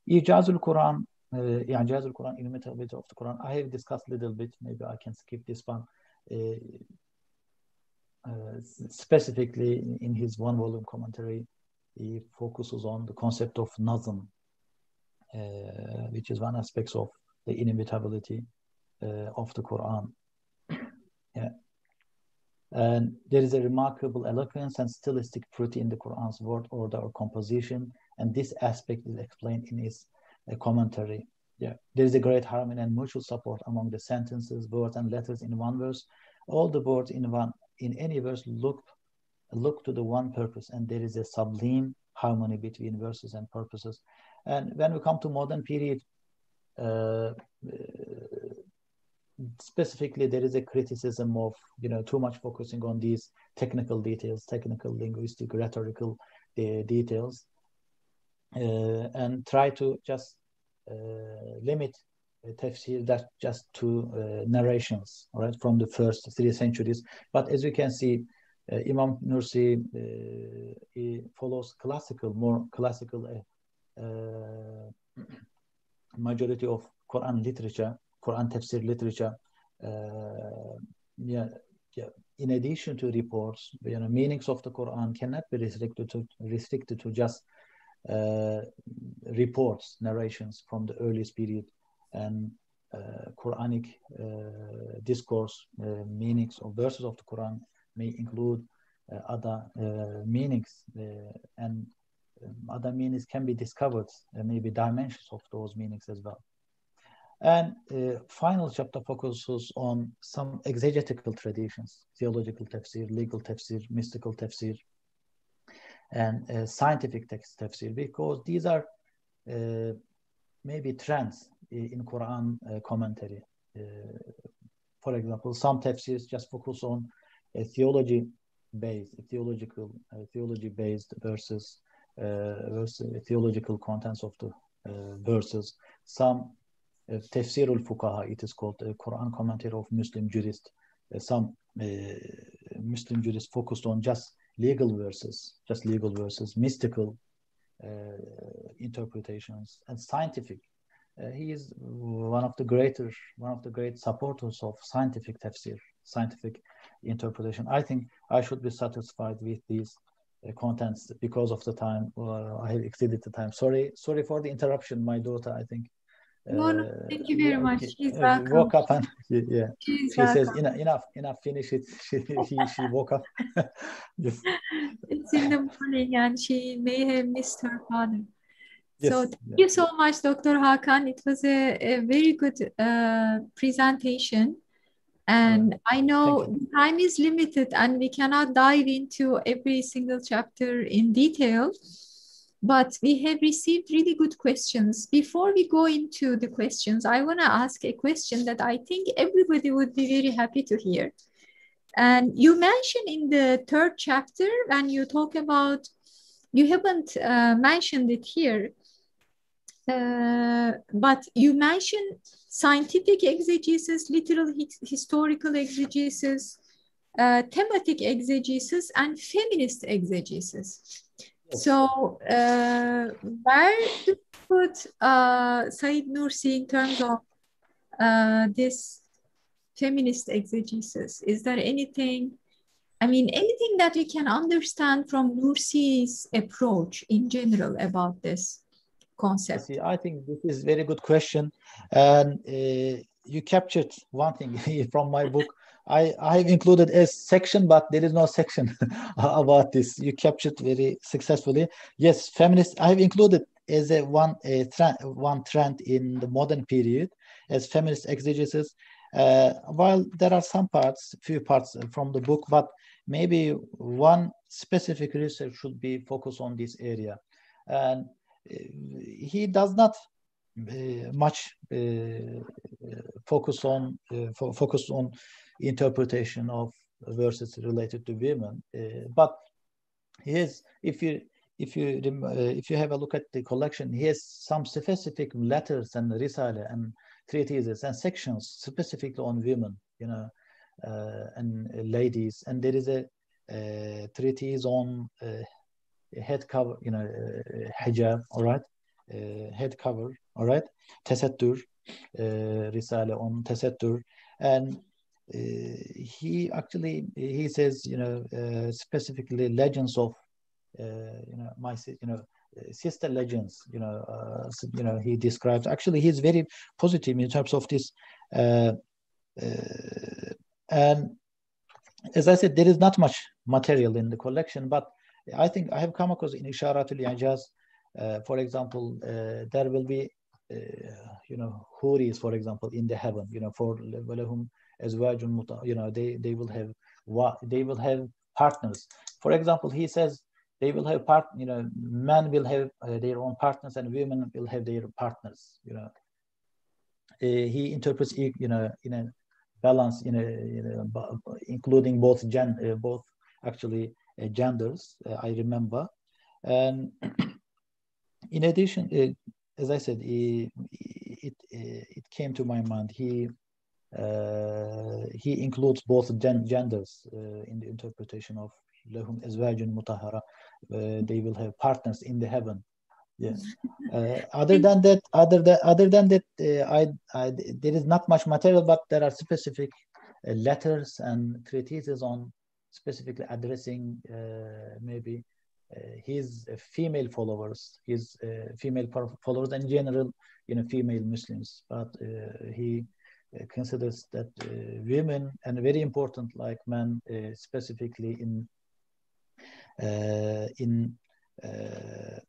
I'jaz al-Quran, uh, I'jaz al-Quran, in the middle of the Quran, I have discussed a little bit. Maybe I can skip this one. Uh, Uh, specifically, in his one-volume commentary, he focuses on the concept of naẓm, uh, which is one aspect of the inimitability uh, of the Qur'an. Yeah. And there is a remarkable eloquence and stylistic beauty in the Qur'an's word order or composition, and this aspect is explained in his uh, commentary. Yeah. There is a great harmony and mutual support among the sentences, words, and letters in one verse. All the words in one in any verse look look to the one purpose, and there is a sublime harmony between verses and purposes. And when we come to modern period, uh, specifically, there is a criticism of, you know, too much focusing on these technical details, technical, linguistic, rhetorical uh, details, uh, and try to just uh, limit tafsir that just to uh, narrations, all right, from the first three centuries. But as you can see, uh, Imam Nursi uh, he follows classical, more classical uh, uh, majority of Quran literature, Quran tafsir literature. Uh, yeah, yeah. In addition to reports, you know, meanings of the Quran cannot be restricted to restricted to just uh, reports, narrations from the earliest period. And uh, Quranic uh, discourse, uh, meanings or verses of the Quran may include uh, other uh, meanings, uh, and um, other meanings can be discovered, uh, maybe dimensions of those meanings as well. And uh, final chapter focuses on some exegetical traditions: theological tafsir, legal tafsir, mystical tafsir, and uh, scientific text tafsir, because these are uh, maybe trends in Quran uh, commentary. Uh, for example, some tafsirs just focus on a theology-based, a theological, a theology-based verses, uh, verse, theological contents of the uh, verses. Some uh, tafsir al-fuqaha, it is called, a Quran commentary of Muslim jurists. Uh, some uh, Muslim jurists focused on just legal verses, just legal verses, mystical uh, interpretations, and scientific. Uh, he is one of the greater, one of the great supporters of scientific tafsir, scientific interpretation. I think I should be satisfied with these uh, contents because of the time. Uh, I have exceeded the time. Sorry, sorry for the interruption. My daughter, I think. Uh, no, no, thank you very uh, much. She's uh, welcome. Woke up and yeah, she's she welcome. Says enough, enough, enough. Finish it. She she, she woke up. Yes. It's in the morning, and she may have missed her father. Yes. So thank yeah. you so much, Doctor Hakan. It was a, a very good uh, presentation. And yeah. I know time is limited and we cannot dive into every single chapter in detail, but we have received really good questions. Before we go into the questions, I want to ask a question that I think everybody would be very happy to hear. And you mentioned in the third chapter, when you talk about, you haven't uh, mentioned it here, Uh, but you mentioned scientific exegesis, literal hi historical exegesis, uh, thematic exegesis, and feminist exegesis. Yes. So uh, where do you put uh, Said Nursi in terms of uh, this feminist exegesis? Is there anything, I mean, anything that we can understand from Nursi's approach in general about this concept? See, I think this is a very good question, and uh, you captured one thing from my book. I I included a section, but there is no section about this. You captured very successfully. Yes, feminist. I've included as a one a trend, one trend in the modern period as feminist exegesis, Uh, while there are some parts, few parts from the book, but maybe one specific research should be focused on this area. And he does not uh, much uh, focus on uh, fo focus on interpretation of verses related to women. Uh, but he has, if you if you uh, if you have a look at the collection, he has some specific letters and risale and treatises and sections specifically on women, you know, uh, and ladies. And there is a uh, treatise on uh, head cover, you know, uh, hijab, all right, uh, head cover, all right, tesettur, uh, risale on tesettur. And uh, he actually, he says, you know, uh, specifically legends of, uh, you know, my, you know, sister legends, you know, uh, you know, he describes. Actually, he's very positive in terms of this. Uh, uh, and as I said, there is not much material in the collection, but I think I have come across in Isharat Al-I'jaz, uh, for example, uh, there will be, uh, you know, huris, for example, in the heaven, you know, for lahum azwajun, you know, they they will have they will have partners. For example, he says, they will have part, you know, men will have uh, their own partners and women will have their partners, you know. Uh, he interprets, you know, in a balance, you know, in a, including both gen, uh, both actually uh, genders, uh, I remember. And in addition, uh, as I said, he, it, it came to my mind, he, uh, he includes both gen genders uh, in the interpretation of lahum azwajun mutahhara. Uh, they will have partners in the heaven. Yes. Uh, other than that, other than other than that, uh, I, I there is not much material, but there are specific uh, letters and treatises on specifically addressing uh, maybe uh, his female followers, his uh, female followers, and general, you know, female Muslims. But uh, he uh, considers that uh, women, and very important, like men, uh, specifically in. Uh, in uh,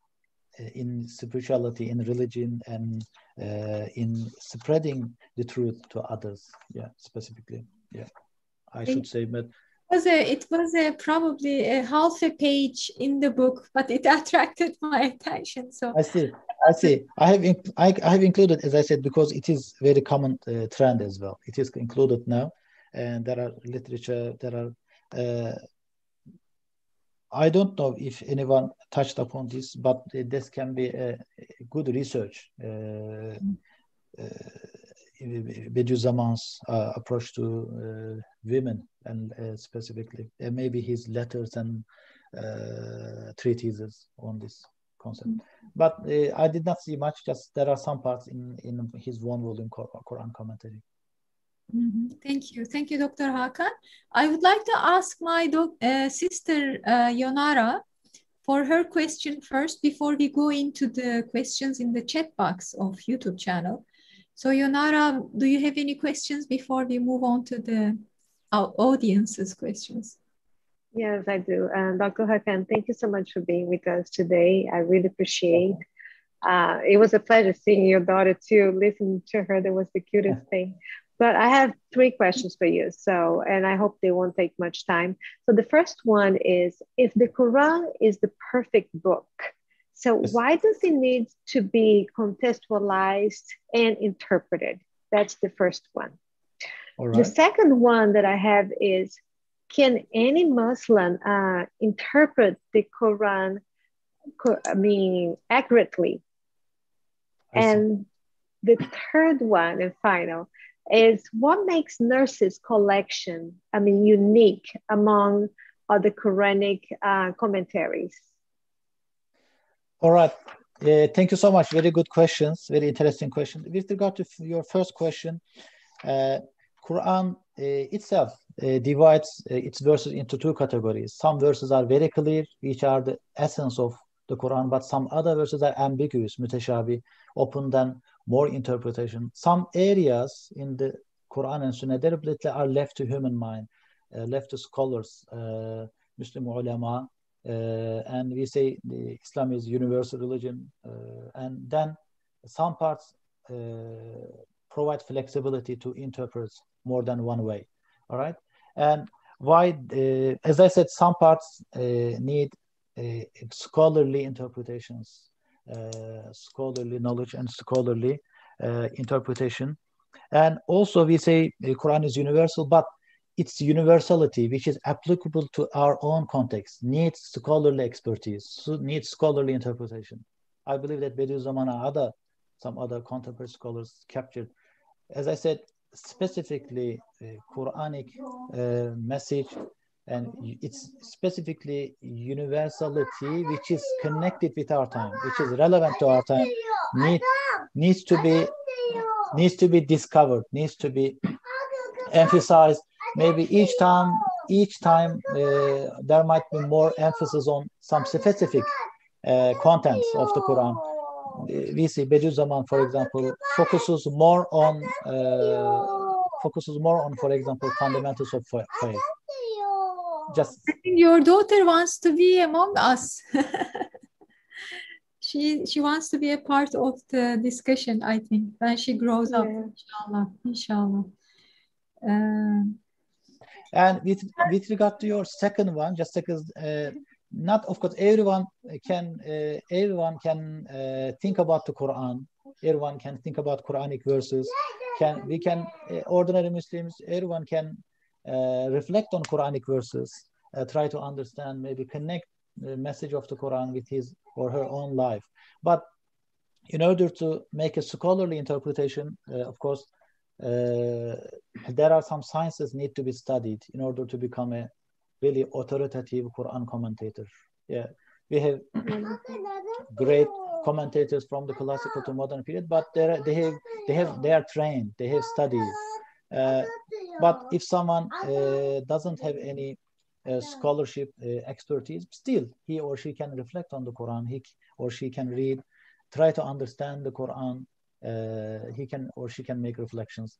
in spirituality, in religion, and uh, in spreading the truth to others. Yeah, specifically. Yeah, I it should say, but it was a, it was a, probably a half a page in the book, but it attracted my attention. So I see, I see. I have I, I have included, as I said, because it is very common uh, trend as well. It is included now, and there are literature. There are. Uh, I don't know if anyone touched upon this, but this can be a good research. Uh, uh, Bediuzzaman's uh, approach to uh, women, and uh, specifically, and maybe his letters and uh, treatises on this concept. But uh, I did not see much. Just there are some parts in in his one volume Quran commentary. Mm-hmm. Thank you. Thank you, Doctor Hakan. I would like to ask my doc, uh, sister uh, Yonara for her question first before we go into the questions in the chat box of YouTube channel. So Yonara, do you have any questions before we move on to the our audience's questions? Yes, I do. Uh, Doctor Hakan, thank you so much for being with us today. I really appreciate it. Uh, it was a pleasure seeing your daughter too. Listening to her, that was the cutest yeah. thing. But I have three questions for you, so, and I hope they won't take much time. So the first one is, if the Quran is the perfect book, so why does it need to be contextualized and interpreted? That's the first one. All right. The second one that I have is, can any Muslim uh, interpret the Quran, I mean, accurately? I and the third one and final, is what makes Nursi's collection, I mean, unique among other Quranic uh, commentaries? All right. Uh, thank you so much. Very good questions. Very interesting question. With regard to your first question, uh, Quran uh, itself uh, divides uh, its verses into two categories. Some verses are very clear, which are the essence of the Quran, but some other verses are ambiguous, mutashabi, open than more interpretation. Some areas in the Quran and Sunnah deliberately are left to human mind, uh, left to scholars, uh, Muslim ulama, uh, and we say the Islam is universal religion. Uh, and then some parts uh, provide flexibility to interpret more than one way. All right. And why, uh, as I said, some parts uh, need uh, scholarly interpretations, uh, scholarly knowledge and scholarly uh, interpretation. And also we say the Quran is universal, but its universality, which is applicable to our own context, needs scholarly expertise, needs scholarly interpretation. I believe that Bediuzzaman and other, some other contemporary scholars captured, as I said, specifically uh, Quranic uh, message and it's specifically universality, which is connected with our time, which is relevant to our time, need, needs to be needs to be discovered, needs to be emphasized. Maybe each time, each time uh, there might be more emphasis on some specific uh, contents of the Quran. We see Bediuzzaman, for example, focuses more on uh, focuses more on, for example, fundamentals of faith. Just I think your daughter wants to be among us. She she wants to be a part of the discussion, I think, when she grows yeah. up. Inshallah, inshallah. Um, and with with regard to your second one, just because. Uh, Not of course everyone can uh, everyone can uh, think about the Quran. Everyone can think about Quranic verses. Can we can uh, ordinary Muslims? Everyone can uh, reflect on Quranic verses. Uh, try to understand, maybe connect the message of the Quran with his or her own life. But in order to make a scholarly interpretation, uh, of course, uh, there are some sciences need to be studied in order to become a really authoritative Quran commentator. Yeah, we have great commentators from the classical to modern period, but they are, they have they have they are trained, they have studied. Uh, but if someone uh, doesn't have any uh, scholarship uh, expertise, still he or she can reflect on the Quran. He or she can read, try to understand the Quran. Uh, he can or she can make reflections.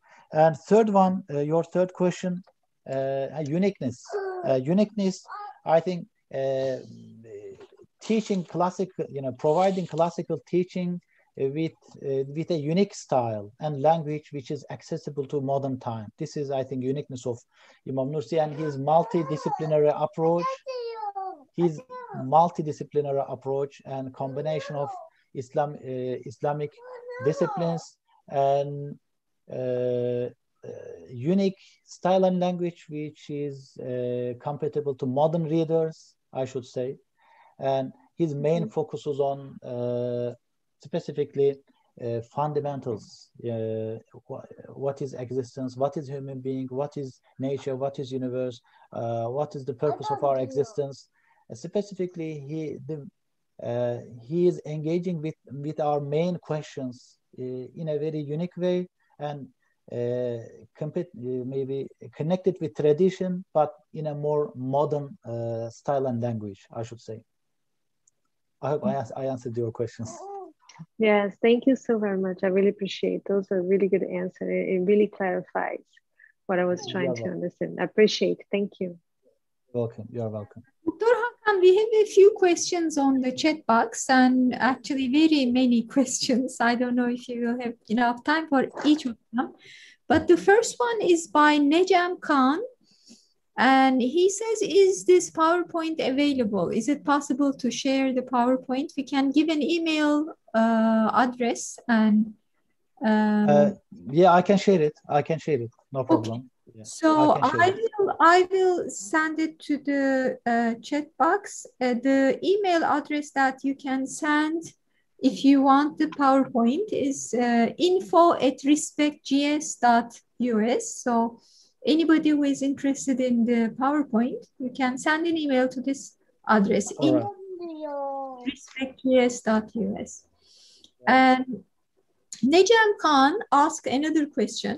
And third one, uh, your third question. Uh, uniqueness. Uh, uniqueness, I think, uh, teaching classical, you know, providing classical teaching with uh, with a unique style and language which is accessible to modern time. This is, I think, uniqueness of Imam Nursi and his multidisciplinary approach, his multidisciplinary approach and combination of Islam, uh, Islamic disciplines and uh, Uh, unique style and language which is uh, compatible to modern readers, I should say. And his main focus was on uh, specifically uh, fundamentals. Uh, wh what is existence? What is human being? What is nature? What is universe? Uh, what is the purpose of our existence? Uh, specifically, he the, uh, he is engaging with, with our main questions uh, in a very unique way and Uh, compete, maybe connected with tradition, but in a more modern uh, style and language, I should say. I hope I, I answered your questions. Yes, thank you so very much. I really appreciate those are really good answers. It really clarifies what I was trying to understand. I appreciate. Thank you. Welcome. You are welcome. Doctor Hakan, we have a few questions on the chat box and actually very many questions. I don't know if you will have enough time for each of them. But the first one is by Najam Khan. And he says, is this PowerPoint available? Is it possible to share the PowerPoint? We can give an email uh, address and... Um, uh, yeah, I can share it. I can share it. No problem. Okay. Yeah, so I, I will I will send it to the uh, chat box, uh, the email address that you can send if you want the PowerPoint is uh, info at respect g s dot u s. So anybody who is interested in the PowerPoint, you can send an email to this address, right. info at respect g s dot u s. And Najam Khan asked another question.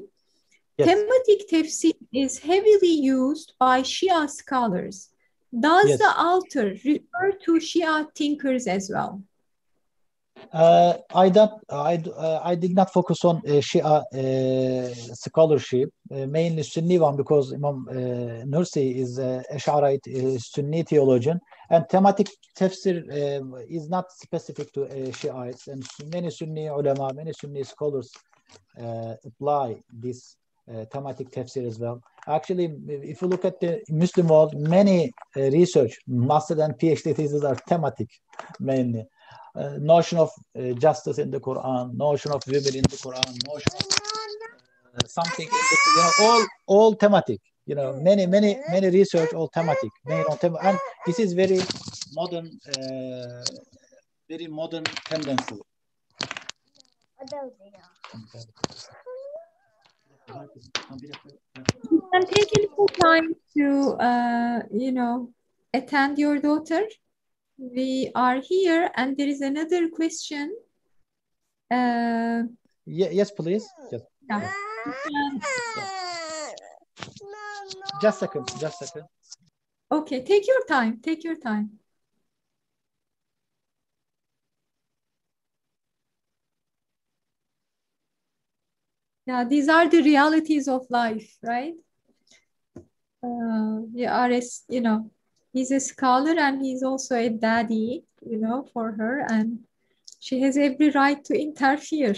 Yes. Thematic tafsir is heavily used by Shia scholars. Does yes. the author refer to Shia thinkers as well? Uh, I, don't, I, uh, I did not focus on uh, Shia uh, scholarship, uh, mainly Sunni one, because Imam uh, Nursi is an uh, Ash'arite uh, Sunni theologian. And thematic tafsir uh, is not specific to uh, Shiites. And many Sunni ulama, many Sunni scholars uh, apply this uh, thematic tafsir as well. Actually, if you look at the Muslim world, many uh, research, master and PhD theses are thematic mainly. Uh, notion of uh, justice in the Quran, notion of women in the Quran, notion of uh, something, you know, all all thematic. You know, many many many research all thematic, many on them, and this is very modern, uh, very modern tendency. I'm taking full time to, uh, you know, attend your daughter. We are here, and there is another question. Uh, yeah, yes, please. Yes. Yeah. Um, just a second, just a second. Okay, take your time, take your time. Yeah, these are the realities of life, right? Uh, we are, you know, he's a scholar and he's also a daddy, you know, for her, and she has every right to interfere.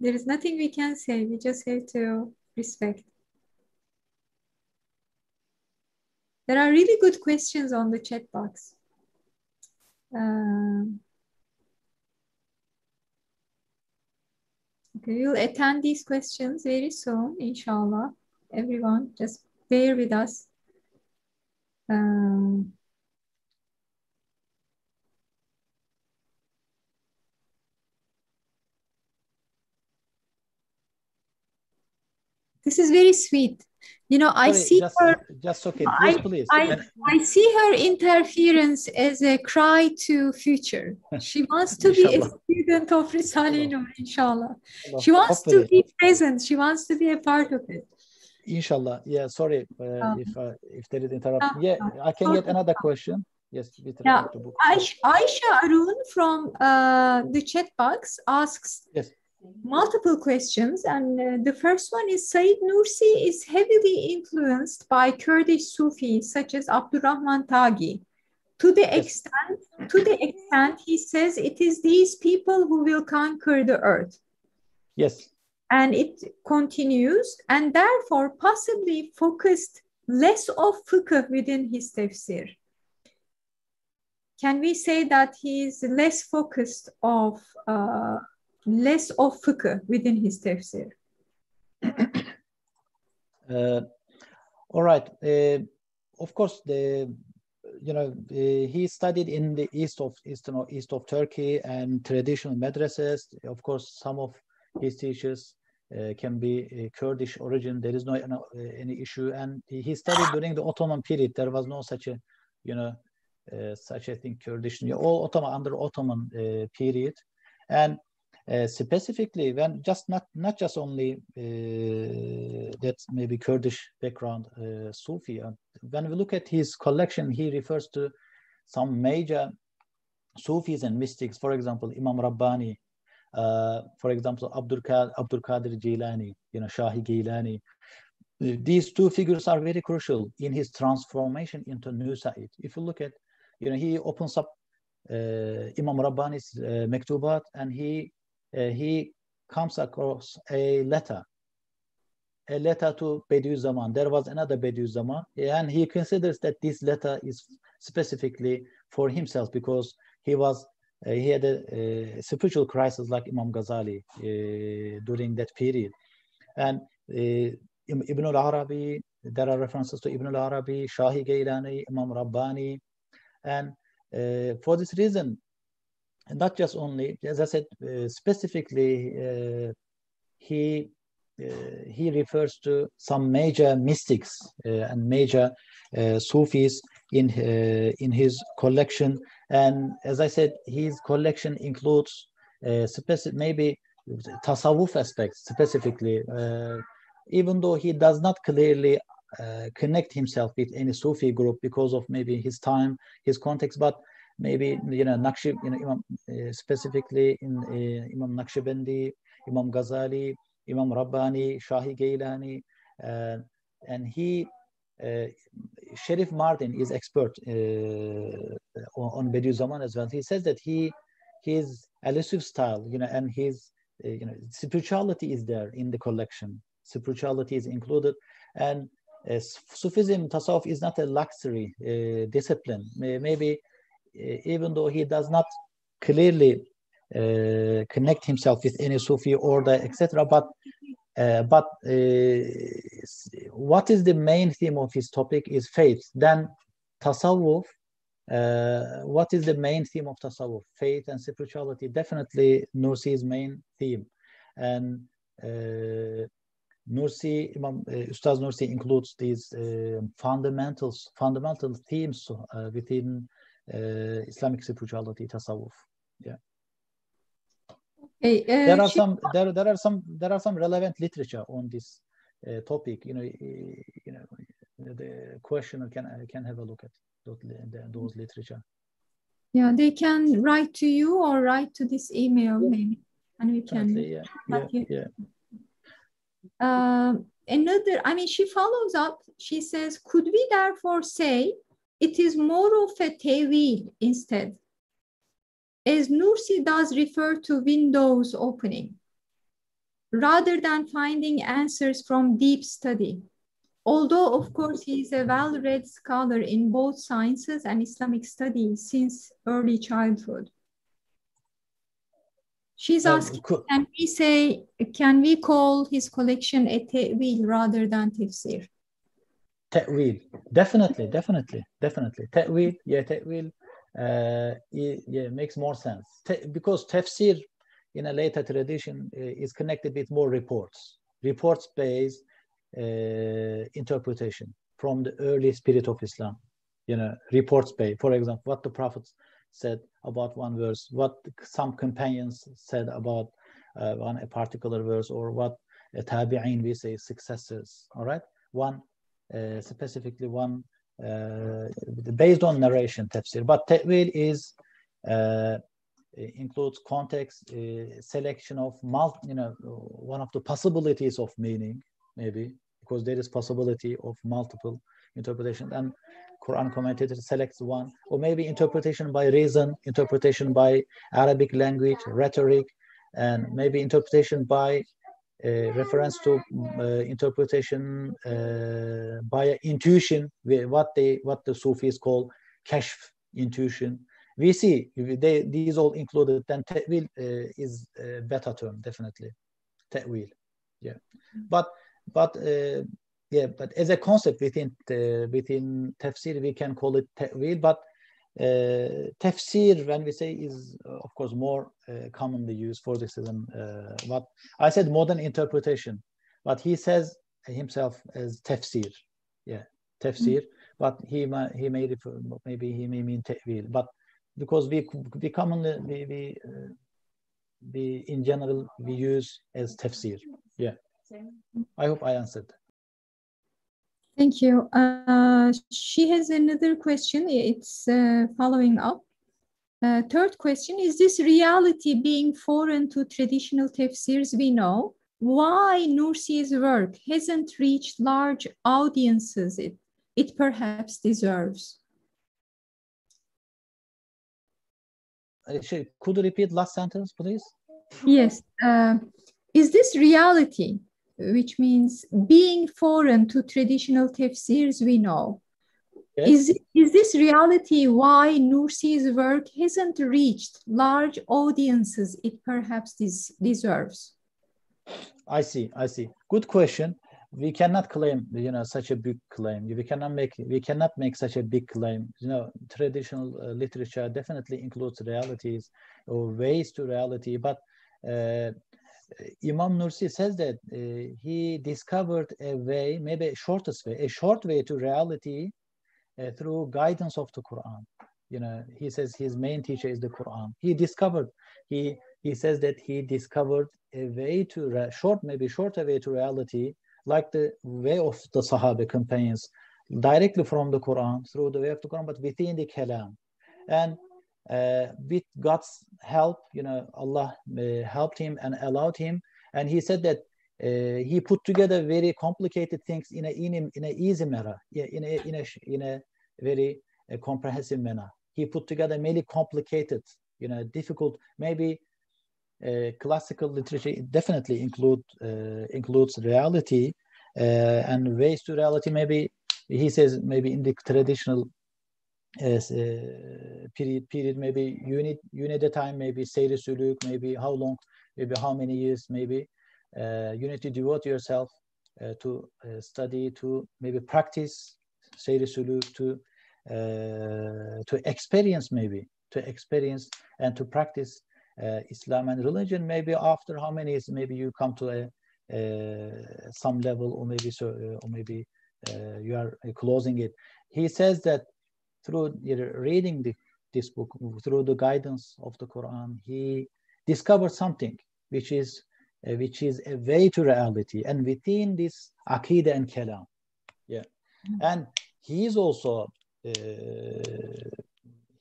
There is nothing we can say, we just have to respect. There are really good questions on the chat box. Um, okay, we'll attend these questions very soon, inshallah. Everyone, just bear with us. Um, this is very sweet. You know, I Sorry, see just, her. Just okay, please, I, please. I, I see her interference as a cry to future. She wants to be a student of Risale-i-Nur, inshallah. Allah. She wants Hopefully. to be present. She wants to be a part of it. Inshallah. Yeah, sorry uh, um, if uh, if there is interruption. Uh, yeah, I can okay. get another question. Yes, with yeah. the book. Aisha, Aisha Arun from uh, the chat box asks yes. multiple questions, and uh, the first one is: Said Nursi is heavily influenced by Kurdish Sufis such as Abdurrahman Taghi, to the yes. extent to the extent he says it is these people who will conquer the earth. Yes. And it continues, and therefore possibly focused less of fiqh within his tafsir. Can we say that he is less focused of uh, less of fiqh within his tafsir? Uh, all right. Uh, of course, the you know uh, he studied in the east of eastern or east of Turkey and traditional madrasas. Of course, some of his teachers uh, can be uh, Kurdish origin. There is no, no uh, any issue. And he studied during the Ottoman period. There was no such a, you know, uh, such a thing Kurdish. All Ottoman under Ottoman uh, period, and uh, specifically when just not not just only uh, that maybe Kurdish background uh, Sufi. When we look at his collection, he refers to some major Sufis and mystics. For example, Imam Rabbani. Uh, for example, Abdul Qadir Jilani, you know, Shahi Gilani. These two figures are very crucial in his transformation into New Said. If you look at, you know, he opens up uh, Imam Rabbani's uh, Mektubat, and he uh, he comes across a letter, a letter to Bediuzzaman. There was another Bediuzzaman, and he considers that this letter is specifically for himself because he was. Uh, he had a, a spiritual crisis like Imam Ghazali uh, during that period. And uh, Ibn al Arabi, there are references to Ibn al Arabi, Shahi Gailani, Imam Rabbani. And uh, for this reason, not just only, as I said, uh, specifically, uh, he, uh, he refers to some major mystics uh, and major uh, Sufis in uh, in his collection. And as I said, his collection includes uh, specific, maybe tasawwuf aspects specifically, uh, even though he does not clearly uh, connect himself with any Sufi group because of maybe his time, his context, but maybe, you know, Naqshib, you know, Imam, uh, specifically in uh, Imam Naqshbandi, Imam Ghazali, Imam Rabbani, Shahi Gailani, uh, and he, Uh, Sharif Mardin is expert uh, on, on Bediuzzaman as well. He says that he his elusive style, you know, and his uh, you know, spirituality is there in the collection. Spirituality is included, and uh, Sufism, tasawwuf, is not a luxury uh, discipline. Maybe uh, even though he does not clearly uh, connect himself with any Sufi order, et cetera, but uh, but uh, what is the main theme of his topic is faith. Then tasawwuf. Uh, what is the main theme of tasawwuf? Faith and spirituality. Definitely Nursi's main theme. And uh, Nursi, Imam, uh, Ustaz Nursi includes these uh, fundamentals, fundamental themes uh, within uh, Islamic spirituality, tasawwuf. Yeah. Hey, uh, there are some. There, there are some. There are some relevant literature on this uh, topic. You know, you know, the questioner can can have a look at those literature. Yeah, they can write to you or write to this email, yeah. Maybe, and we can. Yeah, yeah, you. yeah. Um, another, I mean, she follows up. She says, "Could we therefore say it is more of a tawil instead, as Nursi does refer to windows opening, rather than finding answers from deep study? Although, of course, he is a well-read scholar in both sciences and Islamic studies since early childhood." She's asking, um, can we say, can we call his collection a ta'wil rather than tafsir? Ta'wil, definitely, definitely, definitely. Ta'wil, yeah, ta'wil uh, yeah, makes more sense. Ta because tafsir in a later tradition uh, is connected with more reports, reports-based Uh, interpretation from the early spirit of Islam, you know, reports based. For example, what the prophets said about one verse, what some companions said about uh, one a particular verse, or what uh, tabi'in, we say successors. All right, one uh, specifically one uh, based on narration tafsir. But ta'wil is uh, includes context, uh, selection of multi, you know, one of the possibilities of meaning. Maybe because there is possibility of multiple interpretation, and Quran commentator selects one, or maybe interpretation by reason, interpretation by Arabic language, rhetoric, and maybe interpretation by uh, reference to uh, interpretation uh, by intuition, what they what the Sufis call kashf, intuition. We see they, these all included. Then ta'wil uh, is a better term, definitely. Ta'wil, yeah, but. But uh, yeah, but as a concept within uh, within tafsir, we can call it ta'wil. But uh, tafsir, when we say, is uh, of course more uh, commonly used for this. Uh, what I said, modern interpretation, but he says himself as tafsir. Yeah, tafsir. Mm-hmm. But he may, he may refer, maybe he may mean ta'wil. But because we we commonly we we, uh, we in general we use as tafsir. Yeah. I hope I answered. Thank you. Uh, she has another question. It's uh, following up. Uh, third question, is this reality being foreign to traditional tafsirs we know? Why Nursi's work hasn't reached large audiences it, it perhaps deserves? Uh, she, could you repeat last sentence, please? Yes. Uh, is this reality, which means being foreign to traditional tafsirs we know. Yes. Is, is this reality why Nursi's work hasn't reached large audiences it perhaps des deserves? I see, I see. Good question. We cannot claim, you know, such a big claim. We cannot make, we cannot make such a big claim. You know, traditional uh, literature definitely includes realities or ways to reality, but uh, Imam Nursi says that uh, he discovered a way, maybe a shortest way, a short way to reality uh, through guidance of the Quran. You know, he says his main teacher is the Quran. He discovered, he he says that he discovered a way to re short, maybe shorter way to reality, like the way of the Sahaba companions, directly from the Quran, through the way of the Quran, but within the kalam. And Uh, with God's help, you know, Allah uh, helped him and allowed him, and he said that uh, he put together very complicated things in a in a, in a easy manner, yeah, in a in a in a very uh, comprehensive manner. He put together many complicated, you know, difficult, maybe uh, classical literature definitely include uh, includes reality uh, and ways to reality. Maybe he says maybe in the traditional as a period, period maybe you need you need a time, maybe seyri suluk, maybe how long, maybe how many years, maybe uh, you need to devote yourself uh, to uh, study, to maybe practice seyri suluk, to uh, to experience maybe to experience and to practice uh, Islam and religion. Maybe after how many years, maybe you come to a, a some level, or maybe so, uh, or maybe uh, you are closing it. He says that through reading the, this book, through the guidance of the Quran, he discovered something which is uh, which is a way to reality, and within this aqidah and kalam, yeah. Mm-hmm. And he is also uh,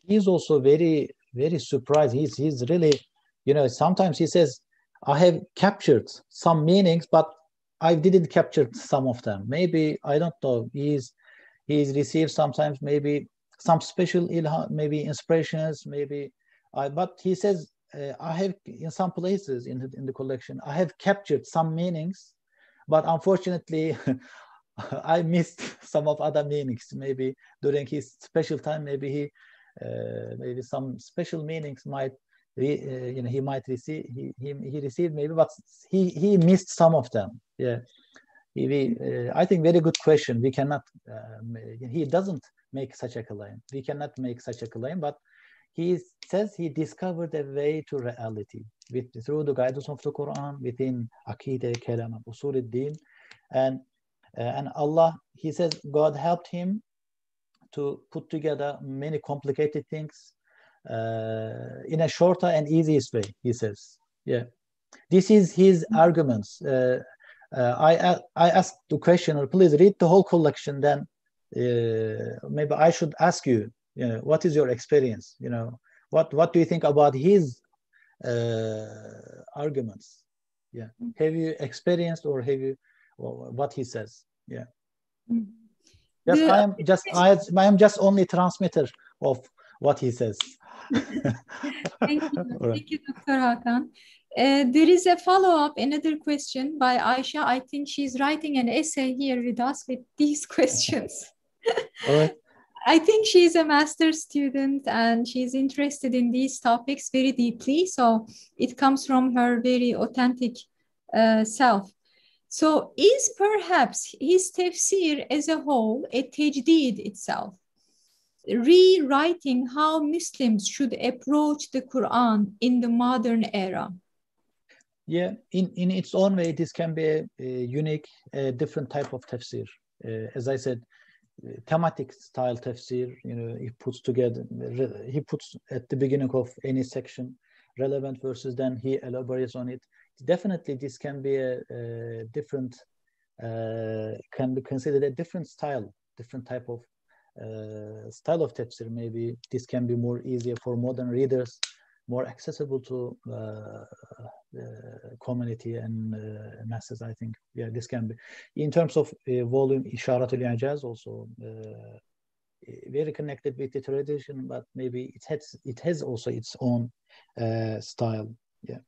he is also very very surprised. He's he's really, you know, sometimes he says, I have captured some meanings, but I didn't capture some of them. Maybe I don't know. He's he's received sometimes maybe some special ilham, maybe inspirations, maybe. Uh, but he says, uh, I have in some places in the, in the collection, I have captured some meanings, but unfortunately, I missed some of other meanings. Maybe during his special time, maybe he, uh, maybe some special meanings might, re, uh, you know, he might receive. He, he he received maybe, but he he missed some of them. Yeah. He, uh, I think very good question. We cannot, um, he doesn't make such a claim. We cannot make such a claim, but he says he discovered a way to reality with through the guidance of the Quran, within Aqidah, Kalam, and Usul al-Din. And, uh, and Allah, he says, God helped him to put together many complicated things uh, in a shorter and easiest way, he says. Yeah, this is his arguments. Uh, Uh, I uh, I asked the questioner, please read the whole collection. Then uh, maybe I should ask you, you know, what is your experience? You know, what what do you think about his uh, arguments? Yeah, have you experienced or have you or what he says? Yeah, yes, yeah. I am just I, I am just only transmitter of what he says. Thank you, thank you, Doctor Hakan. Uh, there is a follow-up, another question by Aisha. I think she's writing an essay here with us with these questions. All right. I think she's a master's student and she's interested in these topics very deeply. So it comes from her very authentic uh, self. So is perhaps his tafsir as a whole a tajdīd itself? Rewriting how Muslims should approach the Quran in the modern era? Yeah, in, in its own way, this can be a, a unique, a different type of tafsir. Uh, as I said, thematic style tafsir, you know, he puts together, he puts at the beginning of any section relevant verses, then he elaborates on it. Definitely, this can be a, a different, uh, can be considered a different style, different type of uh, style of tafsir. Maybe this can be more easier for modern readers, more accessible to uh, uh, community and uh, masses, I think. Yeah, this can be. In terms of uh, volume, Isharat Al-I'jaz also uh, very connected with the tradition, but maybe it has it has also its own uh, style. Yeah,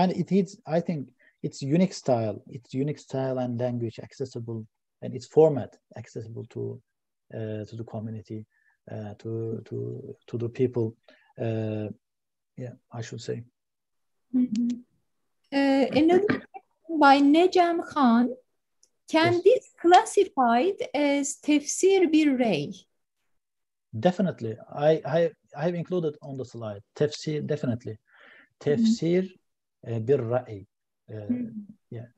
and it is, I think, its unique style, its unique style and language accessible, and its format accessible to uh, to the community, uh, to to to the people. Uh, Yeah, I should say. Mm-hmm. Uh, another question by Najam Khan. Can yes. this classified as tafsir bir rey? Definitely. I, I, I have included on the slide. Tafsir, definitely. Tafsir mm-hmm. uh, bir rey. Uh, mm-hmm. Yeah,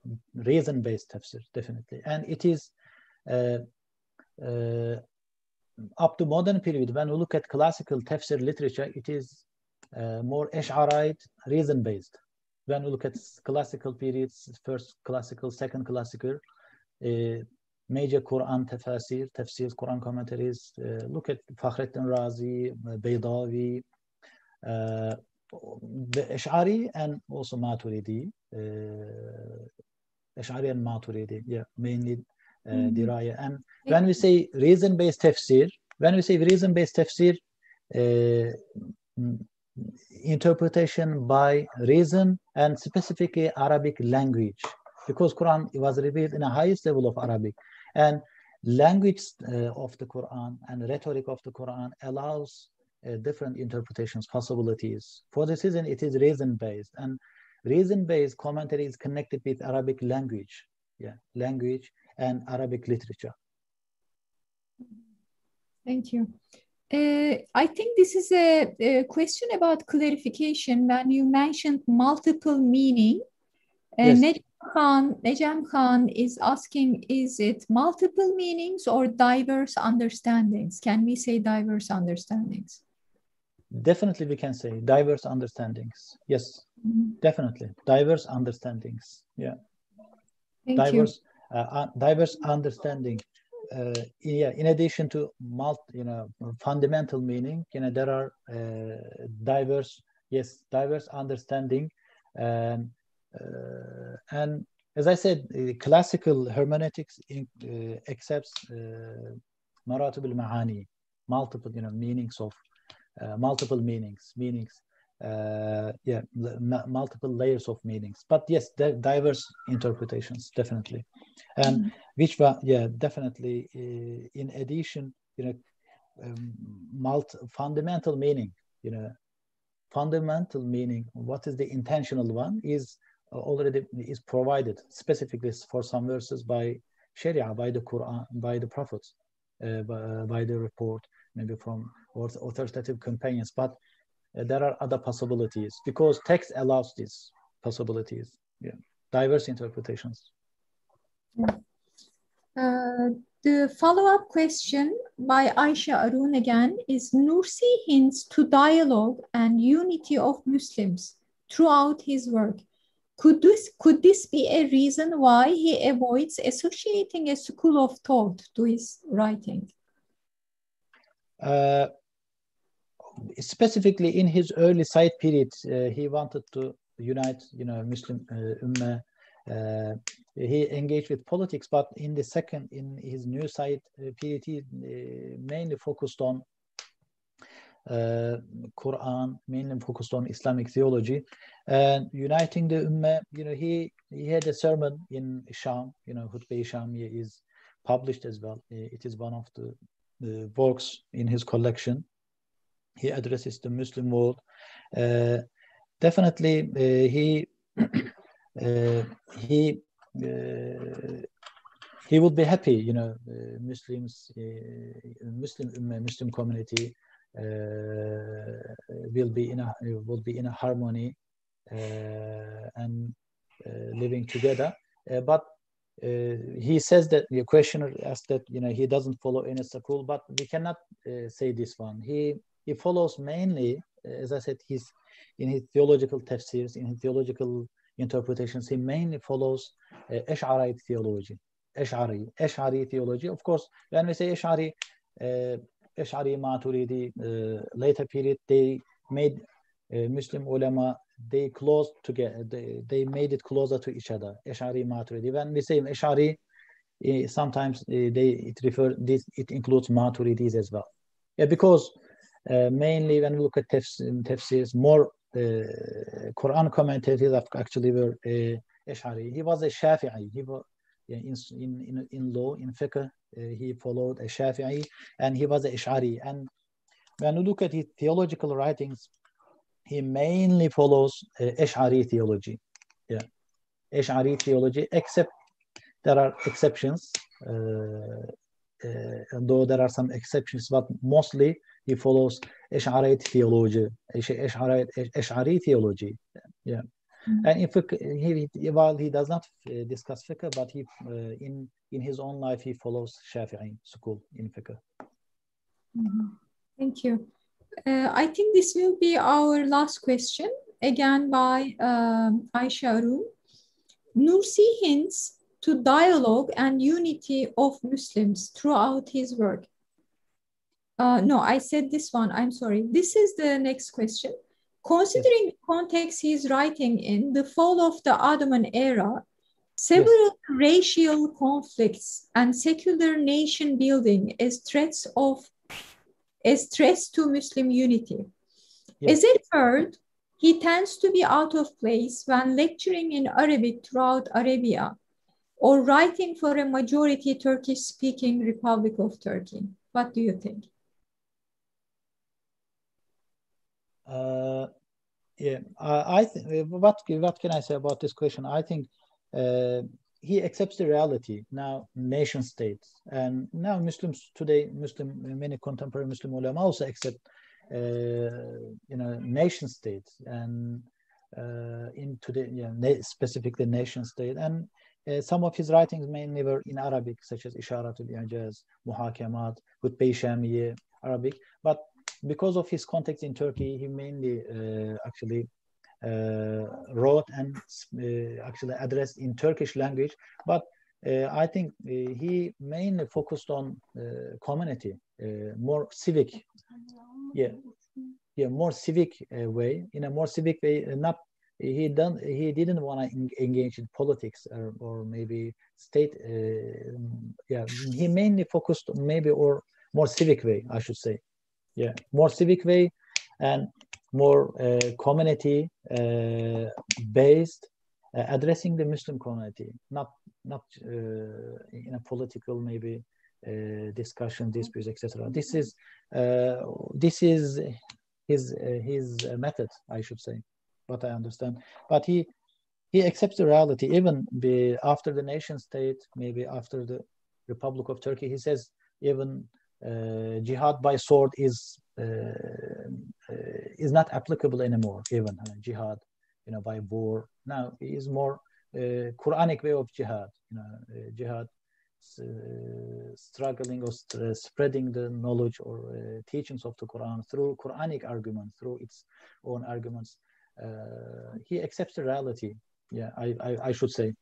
reason-based tafsir, definitely. And it is uh, uh, up to modern period. When we look at classical tafsir literature, it is Uh, more Ash'arite, reason-based. When we look at classical periods, first classical, second classical, uh, major Qur'an tafsir, tafsir, Qur'an commentaries, uh, look at Fakhr al-Razi, Baydawi, uh, the Ash'ari and also Maturidi, uh, Ash'ari and Maturidi, yeah, mainly uh, mm-hmm. Diraya. And when we say reason-based tafsir, when we say reason-based tafsir, uh, interpretation by reason and specifically Arabic language, because Quran was revealed in a highest level of Arabic, and language uh, of the Quran and rhetoric of the Quran allows uh, different interpretations possibilities. For this reason, it is reason based, and reason based commentary is connected with Arabic language, yeah, language and Arabic literature. Thank you. Uh, I think this is a, a question about clarification. When you mentioned multiple meaning, uh, yes. Najam Khan, Najam Khan is asking, is it multiple meanings or diverse understandings? Can we say diverse understandings? Definitely we can say diverse understandings. Yes, mm-hmm. Definitely. Diverse understandings. Yeah. Thank diverse, you. Uh, diverse understanding. Uh, yeah, in addition to multi, you know, fundamental meaning, you know, there are uh, diverse, yes, diverse understanding, and uh, and as I said, uh, classical hermeneutics in, uh, accepts maratib al maani, multiple, you know, meanings of uh, multiple meanings, meanings, uh, yeah, multiple layers of meanings. But yes, diverse interpretations, definitely. And which one, yeah, definitely. Uh, in addition, you know, um, multi fundamental meaning, you know, fundamental meaning. What is the intentional one is already is provided specifically for some verses by Sharia, by the Quran, by the prophets, uh, by, uh, by the report, maybe from authoritative companions. But uh, there are other possibilities because text allows these possibilities. Yeah, diverse interpretations. Uh, the follow-up question by Aisha Arun again is, Nursi hints to dialogue and unity of Muslims throughout his work. Could this, could this be a reason why he avoids associating a school of thought to his writing? Uh, specifically in his early Said period, uh, he wanted to unite, you know, Muslim uh, Ummah. Uh, he engaged with politics, but in the second, in his new Said uh, period, he uh, mainly focused on uh, Quran, mainly focused on Islamic theology, and uniting the Ummah. You know, he he had a sermon in Sham. You know, Hutbe-i Shamiye is published as well. It is one of the, the works in his collection. He addresses the Muslim world. Uh, definitely, uh, he. Uh, he uh, he would be happy, you know, uh, Muslims, uh, Muslim Muslim community uh, will be in a will be in a harmony uh, and uh, living together. Uh, but uh, he says that the questioner asked that, you know, he doesn't follow any school, but we cannot uh, say this one. He he follows mainly, as I said, his in his theological tafsirs, in his theological interpretations, he mainly follows uh, Ash'ari theology. Ash'ari, Ash'ari theology. Of course, when we say Ash'ari, uh, Ash'ari Maturidi, uh, later period, they made uh, Muslim ulama, they closed together, they, they made it closer to each other. Ash'ari Maturidi. When we say Ash'ari, uh, sometimes uh, they it refer this. It includes Maturidis as well. Yeah, because uh, mainly when we look at tafsirs, tefs, more. Uh, Quran commentators actually were uh, Ash'ari. He was a Shafi'i. He was in in in law, in fiqh. Uh, he followed a Shafi'i, and he was a Ash'ari. And when you look at his theological writings, he mainly follows uh, Ash'ari theology. Yeah, Ash'ari theology. Except there are exceptions. Uh, uh, though there are some exceptions, but mostly he follows Ash'ari theology, Ash'ari, Ash'ari theology, yeah. Mm-hmm. And if he, while he does not uh, discuss fiqh, but he uh, in in his own life he follows Shafi'i school in fiqh. Mm-hmm. Thank you. Uh, I think this will be our last question again by um, Aisha Arun. Nursi hints to dialogue and unity of Muslims throughout his work. Uh, no, I said this one, I'm sorry. This is the next question. Considering yes. the context he's writing in, the fall of the Ottoman era, several yes. racial conflicts and secular nation building as threats of as threats to Muslim unity. Yes. As a third, he tends to be out of place when lecturing in Arabic throughout Arabia or writing for a majority Turkish-speaking Republic of Turkey. What do you think? Uh, yeah, I, I think. What what can I say about this question? I think uh, he accepts the reality now, nation states, and now Muslims today, Muslim many contemporary Muslim ulama also accept uh, you know nation states and uh, in today you know, na specifically nation state and. Uh, some of his writings mainly were in Arabic, such as Isharat Al-I'jaz, Muhakamat, with Beishamiye, Arabic. But because of his context in Turkey, he mainly uh, actually uh, wrote and uh, actually addressed in Turkish language. But uh, I think uh, he mainly focused on uh, community, uh, more civic, yeah, yeah, more civic uh, way, in a more civic way, uh, not. He done. He didn't want to engage in politics or, or maybe state. Uh, yeah, he mainly focused maybe or more civic way, I should say. Yeah, more civic way and more uh, community uh, based, uh, addressing the Muslim community, not not uh, in a political maybe uh, discussion, disputes, et cetera. This is uh, this is his uh, his method, I should say. What I understand, but he he accepts the reality even be after the nation state, maybe after the Republic of Turkey. He says even uh, jihad by sword is uh, uh, is not applicable anymore. Even uh, jihad, you know, by war now is more uh, Quranic way of jihad. You know, uh, jihad uh, struggling or st spreading the knowledge or uh, teachings of the Quran through Quranic arguments, through its own arguments. Uh, he accepts the reality. Yeah, I, I, I should say.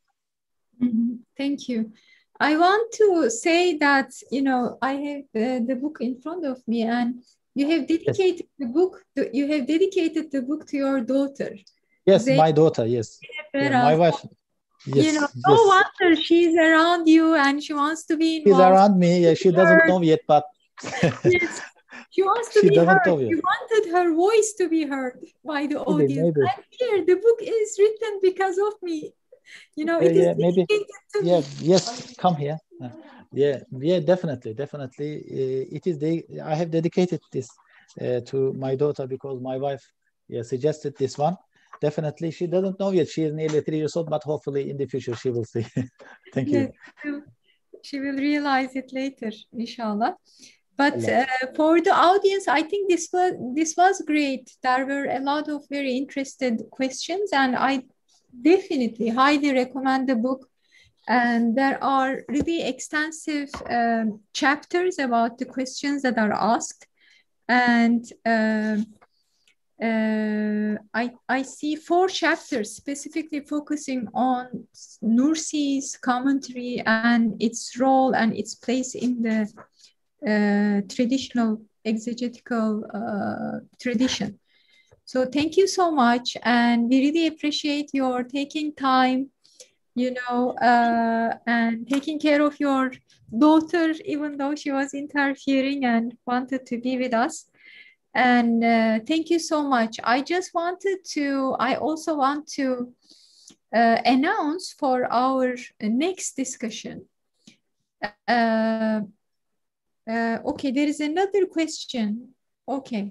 Mm-hmm. Thank you. I want to say that, you know, I have uh, the book in front of me, and you have dedicated yes. the book. To, you have dedicated the book to your daughter. Yes, they, my daughter. Yes, yeah, my wife. Yes, you know, yes. No wonder she's around you, and she wants to be. Involved. She's around me. Yeah, she doesn't know yet, but. Yes. She wants to she be heard. She wanted her voice to be heard by the maybe, audience. Maybe. I'm here. The book is written because of me. You know, it uh, yeah, is maybe. To yeah. Me. Yes. Come here. Uh, yeah. Yeah. Definitely. Definitely. Uh, it is. De I have dedicated this uh, to my daughter because my wife yeah, suggested this one. Definitely, she doesn't know yet. She is nearly three years old, but hopefully, in the future, she will see. Thank you. Yes, she will realize it later, inshallah. But uh, for the audience, I think this was this was great. There were a lot of very interested questions, and I definitely highly recommend the book. And there are really extensive um, chapters about the questions that are asked. And uh, uh, I, I see four chapters specifically focusing on Nursi's commentary and its role and its place in the Uh, traditional exegetical uh, tradition. So thank you so much, and we really appreciate your taking time, you know, uh, and taking care of your daughter, even though she was interfering and wanted to be with us. And uh, thank you so much. I just wanted to, I also want to uh, announce for our next discussion. Uh, Uh, okay, there is another question. Okay,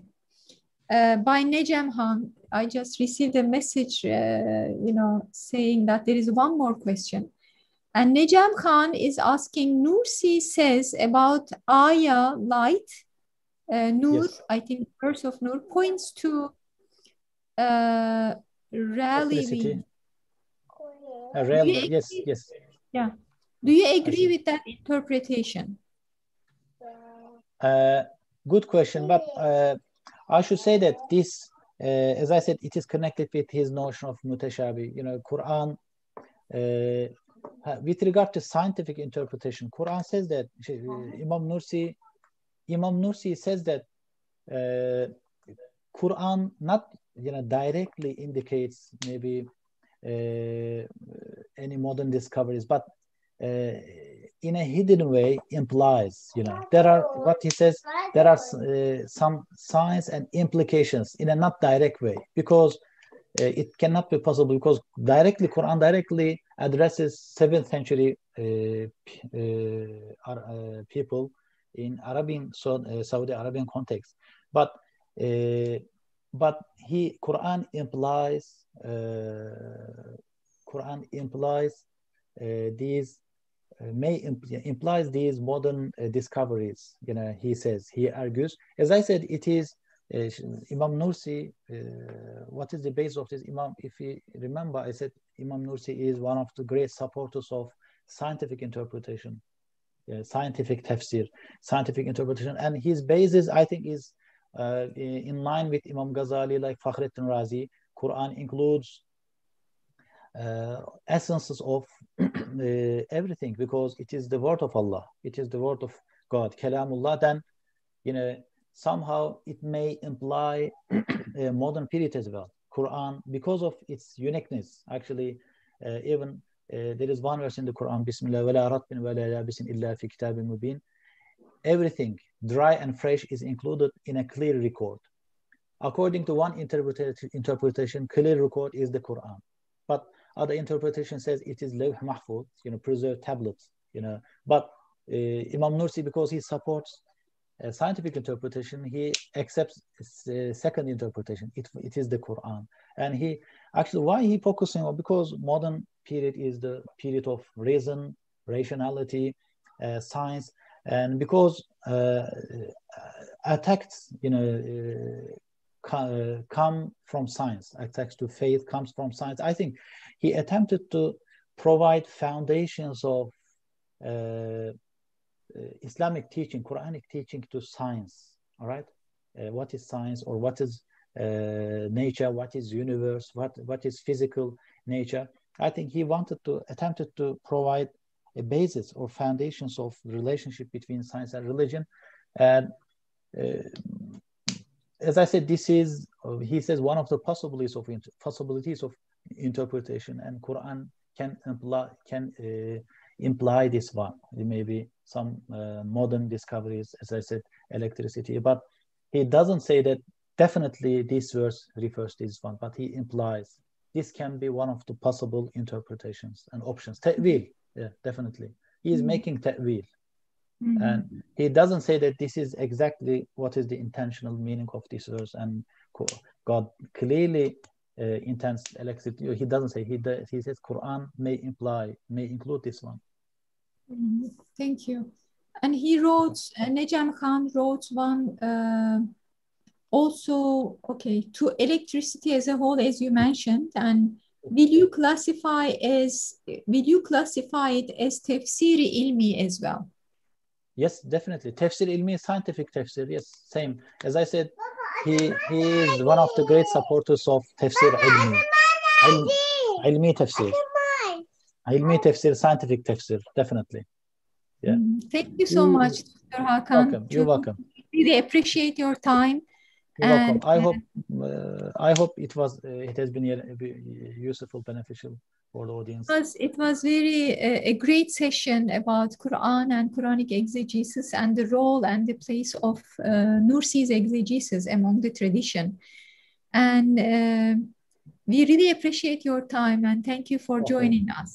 uh, by Najam Khan. I just received a message, uh, you know, saying that there is one more question. And Najam Khan is asking, Nursi says about Aya, light, uh, Nur, yes. I think verse of Nur, points to uh, rallying. Uh, rally, yes, yes. Yeah. Do you agree with that interpretation? Uh, good question, but uh, I should say that this, uh, as I said, it is connected with his notion of mutashabi. You know, Quran, uh, with regard to scientific interpretation, Quran says that uh, Imam Nursi, Imam Nursi says that uh, Quran not you know directly indicates maybe uh, any modern discoveries, but uh, in a hidden way implies, you know, there are what he says, there are uh, some signs and implications in a not direct way, because uh, it cannot be possible, because directly Quran directly addresses seventh century uh, uh, uh, people in Arabian, so, uh, Saudi Arabian context, but uh, but he Quran implies uh, Quran implies uh, these. May impl implies these modern uh, discoveries, you know, he says, he argues. As I said, it is uh, Imam Nursi, uh, what is the base of this Imam? If you remember, I said Imam Nursi is one of the great supporters of scientific interpretation, uh, scientific tafsir, scientific interpretation. And his basis, I think, is uh, in line with Imam Ghazali, like Fakhr al-Razi. Quran includes Uh, essences of uh, everything, because it is the word of Allah, it is the word of God, kalamullah. Then, you know, somehow it may imply a modern period as well. Quran, because of its uniqueness, actually, uh, even uh, there is one verse in the Quran, Bismillah, wala ratbin wala yabisin illa fi kitabin mubin. Everything dry and fresh is included in a clear record. According to one interpretation, clear record is the Quran, but other interpretation says it is lawh mahfuz, you know, preserved tablets, you know. But uh, Imam Nursi, because he supports uh, scientific interpretation, he accepts uh, second interpretation. It, it is the Quran. And he, actually, why he focusing on? Because modern period is the period of reason, rationality, uh, science, and because uh, attacks, you know, uh, come from science, attacks to faith comes from science. I think he attempted to provide foundations of uh, Islamic teaching, Quranic teaching to science. All right, uh, what is science, or what is uh, nature, what is universe, what what is physical nature. I think he wanted to attempted to provide a basis or foundations of relationship between science and religion. And uh, as I said, this is, he says, one of the possibilities of possibilities of interpretation, and Quran can imply can uh, imply this one. It may be some uh, modern discoveries, as I said, electricity. But he doesn't say that definitely this verse refers to this one, but he implies this can be one of the possible interpretations and options. Ta'wil, yeah, definitely. He is mm-hmm. making ta'wil. Mm-hmm. And he doesn't say that this is exactly what is the intentional meaning of this verse, and God clearly uh, intends electricity. He doesn't say, he, he says Quran may imply, may include this one. Mm-hmm. Thank you. And he wrote, uh, Najam Khan wrote one uh, also, okay, to electricity as a whole, as you mentioned, and will you classify as, will you classify it as tefsiri ilmi as well? Yes, definitely. Tafsir ilmi, scientific tafsir, yes, same. As I said, he, he is one of the great supporters of tafsir ilmi. Il, ilmi tafsir. Ilmi tafsir, scientific tafsir, definitely. Yeah. Thank you so much, Doctor Hakan. Welcome. You're welcome. We really appreciate your time. You're and, welcome. I, uh, hope, uh, I hope it was, uh, it has been useful, beneficial. For the audience. It was, it was very uh, a great session about Quran and Quranic exegesis and the role and the place of uh, Nursi's exegesis among the tradition. And uh, we really appreciate your time, and thank you for welcome. joining us.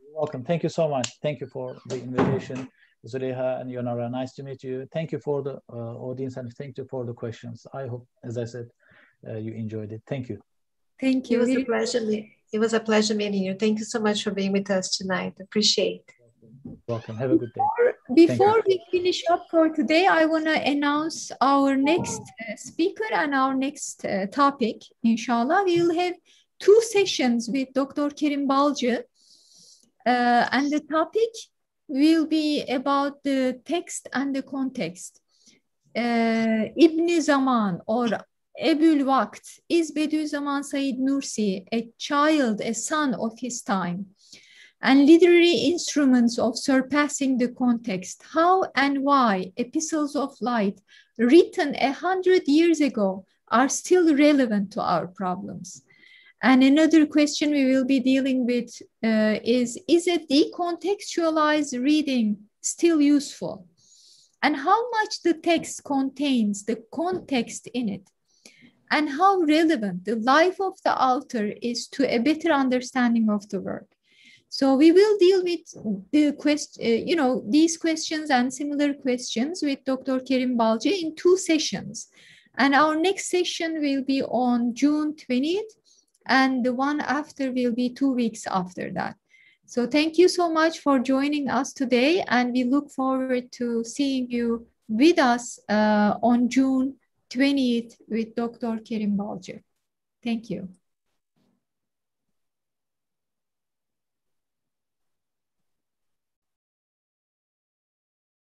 You're welcome. Thank you so much. Thank you for the invitation, Zuleha and Yonara. Nice to meet you. Thank you for the uh, audience, and thank you for the questions. I hope, as I said, uh, you enjoyed it. Thank you. Thank you. It was a pleasure. It was a pleasure meeting you. Thank you so much for being with us tonight. Appreciate it. Welcome. Have a good day. Before we finish up for today, I want to announce our next uh, speaker and our next uh, topic, inshallah. We will have two sessions with Doctor Kerim Balcı. Uh, and the topic will be about the text and the context. Uh, Ibn Zaman or Ebul Waqt, is Bediuzzaman Said Nursi a child, a son of his time? And literary instruments of surpassing the context, how and why epistles of light written a hundred years ago are still relevant to our problems. And another question we will be dealing with uh, is, is a decontextualized reading still useful? And how much the text contains the context in it? And how relevant the life of the author is to a better understanding of the work? So we will deal with the question, uh, you know, these questions and similar questions with Doctor Kerim Balcı in two sessions. And our next session will be on June twentieth, and the one after will be two weeks after that. So thank you so much for joining us today, and we look forward to seeing you with us uh, on June twentieth with Doctor Kerim Balcı. Thank you.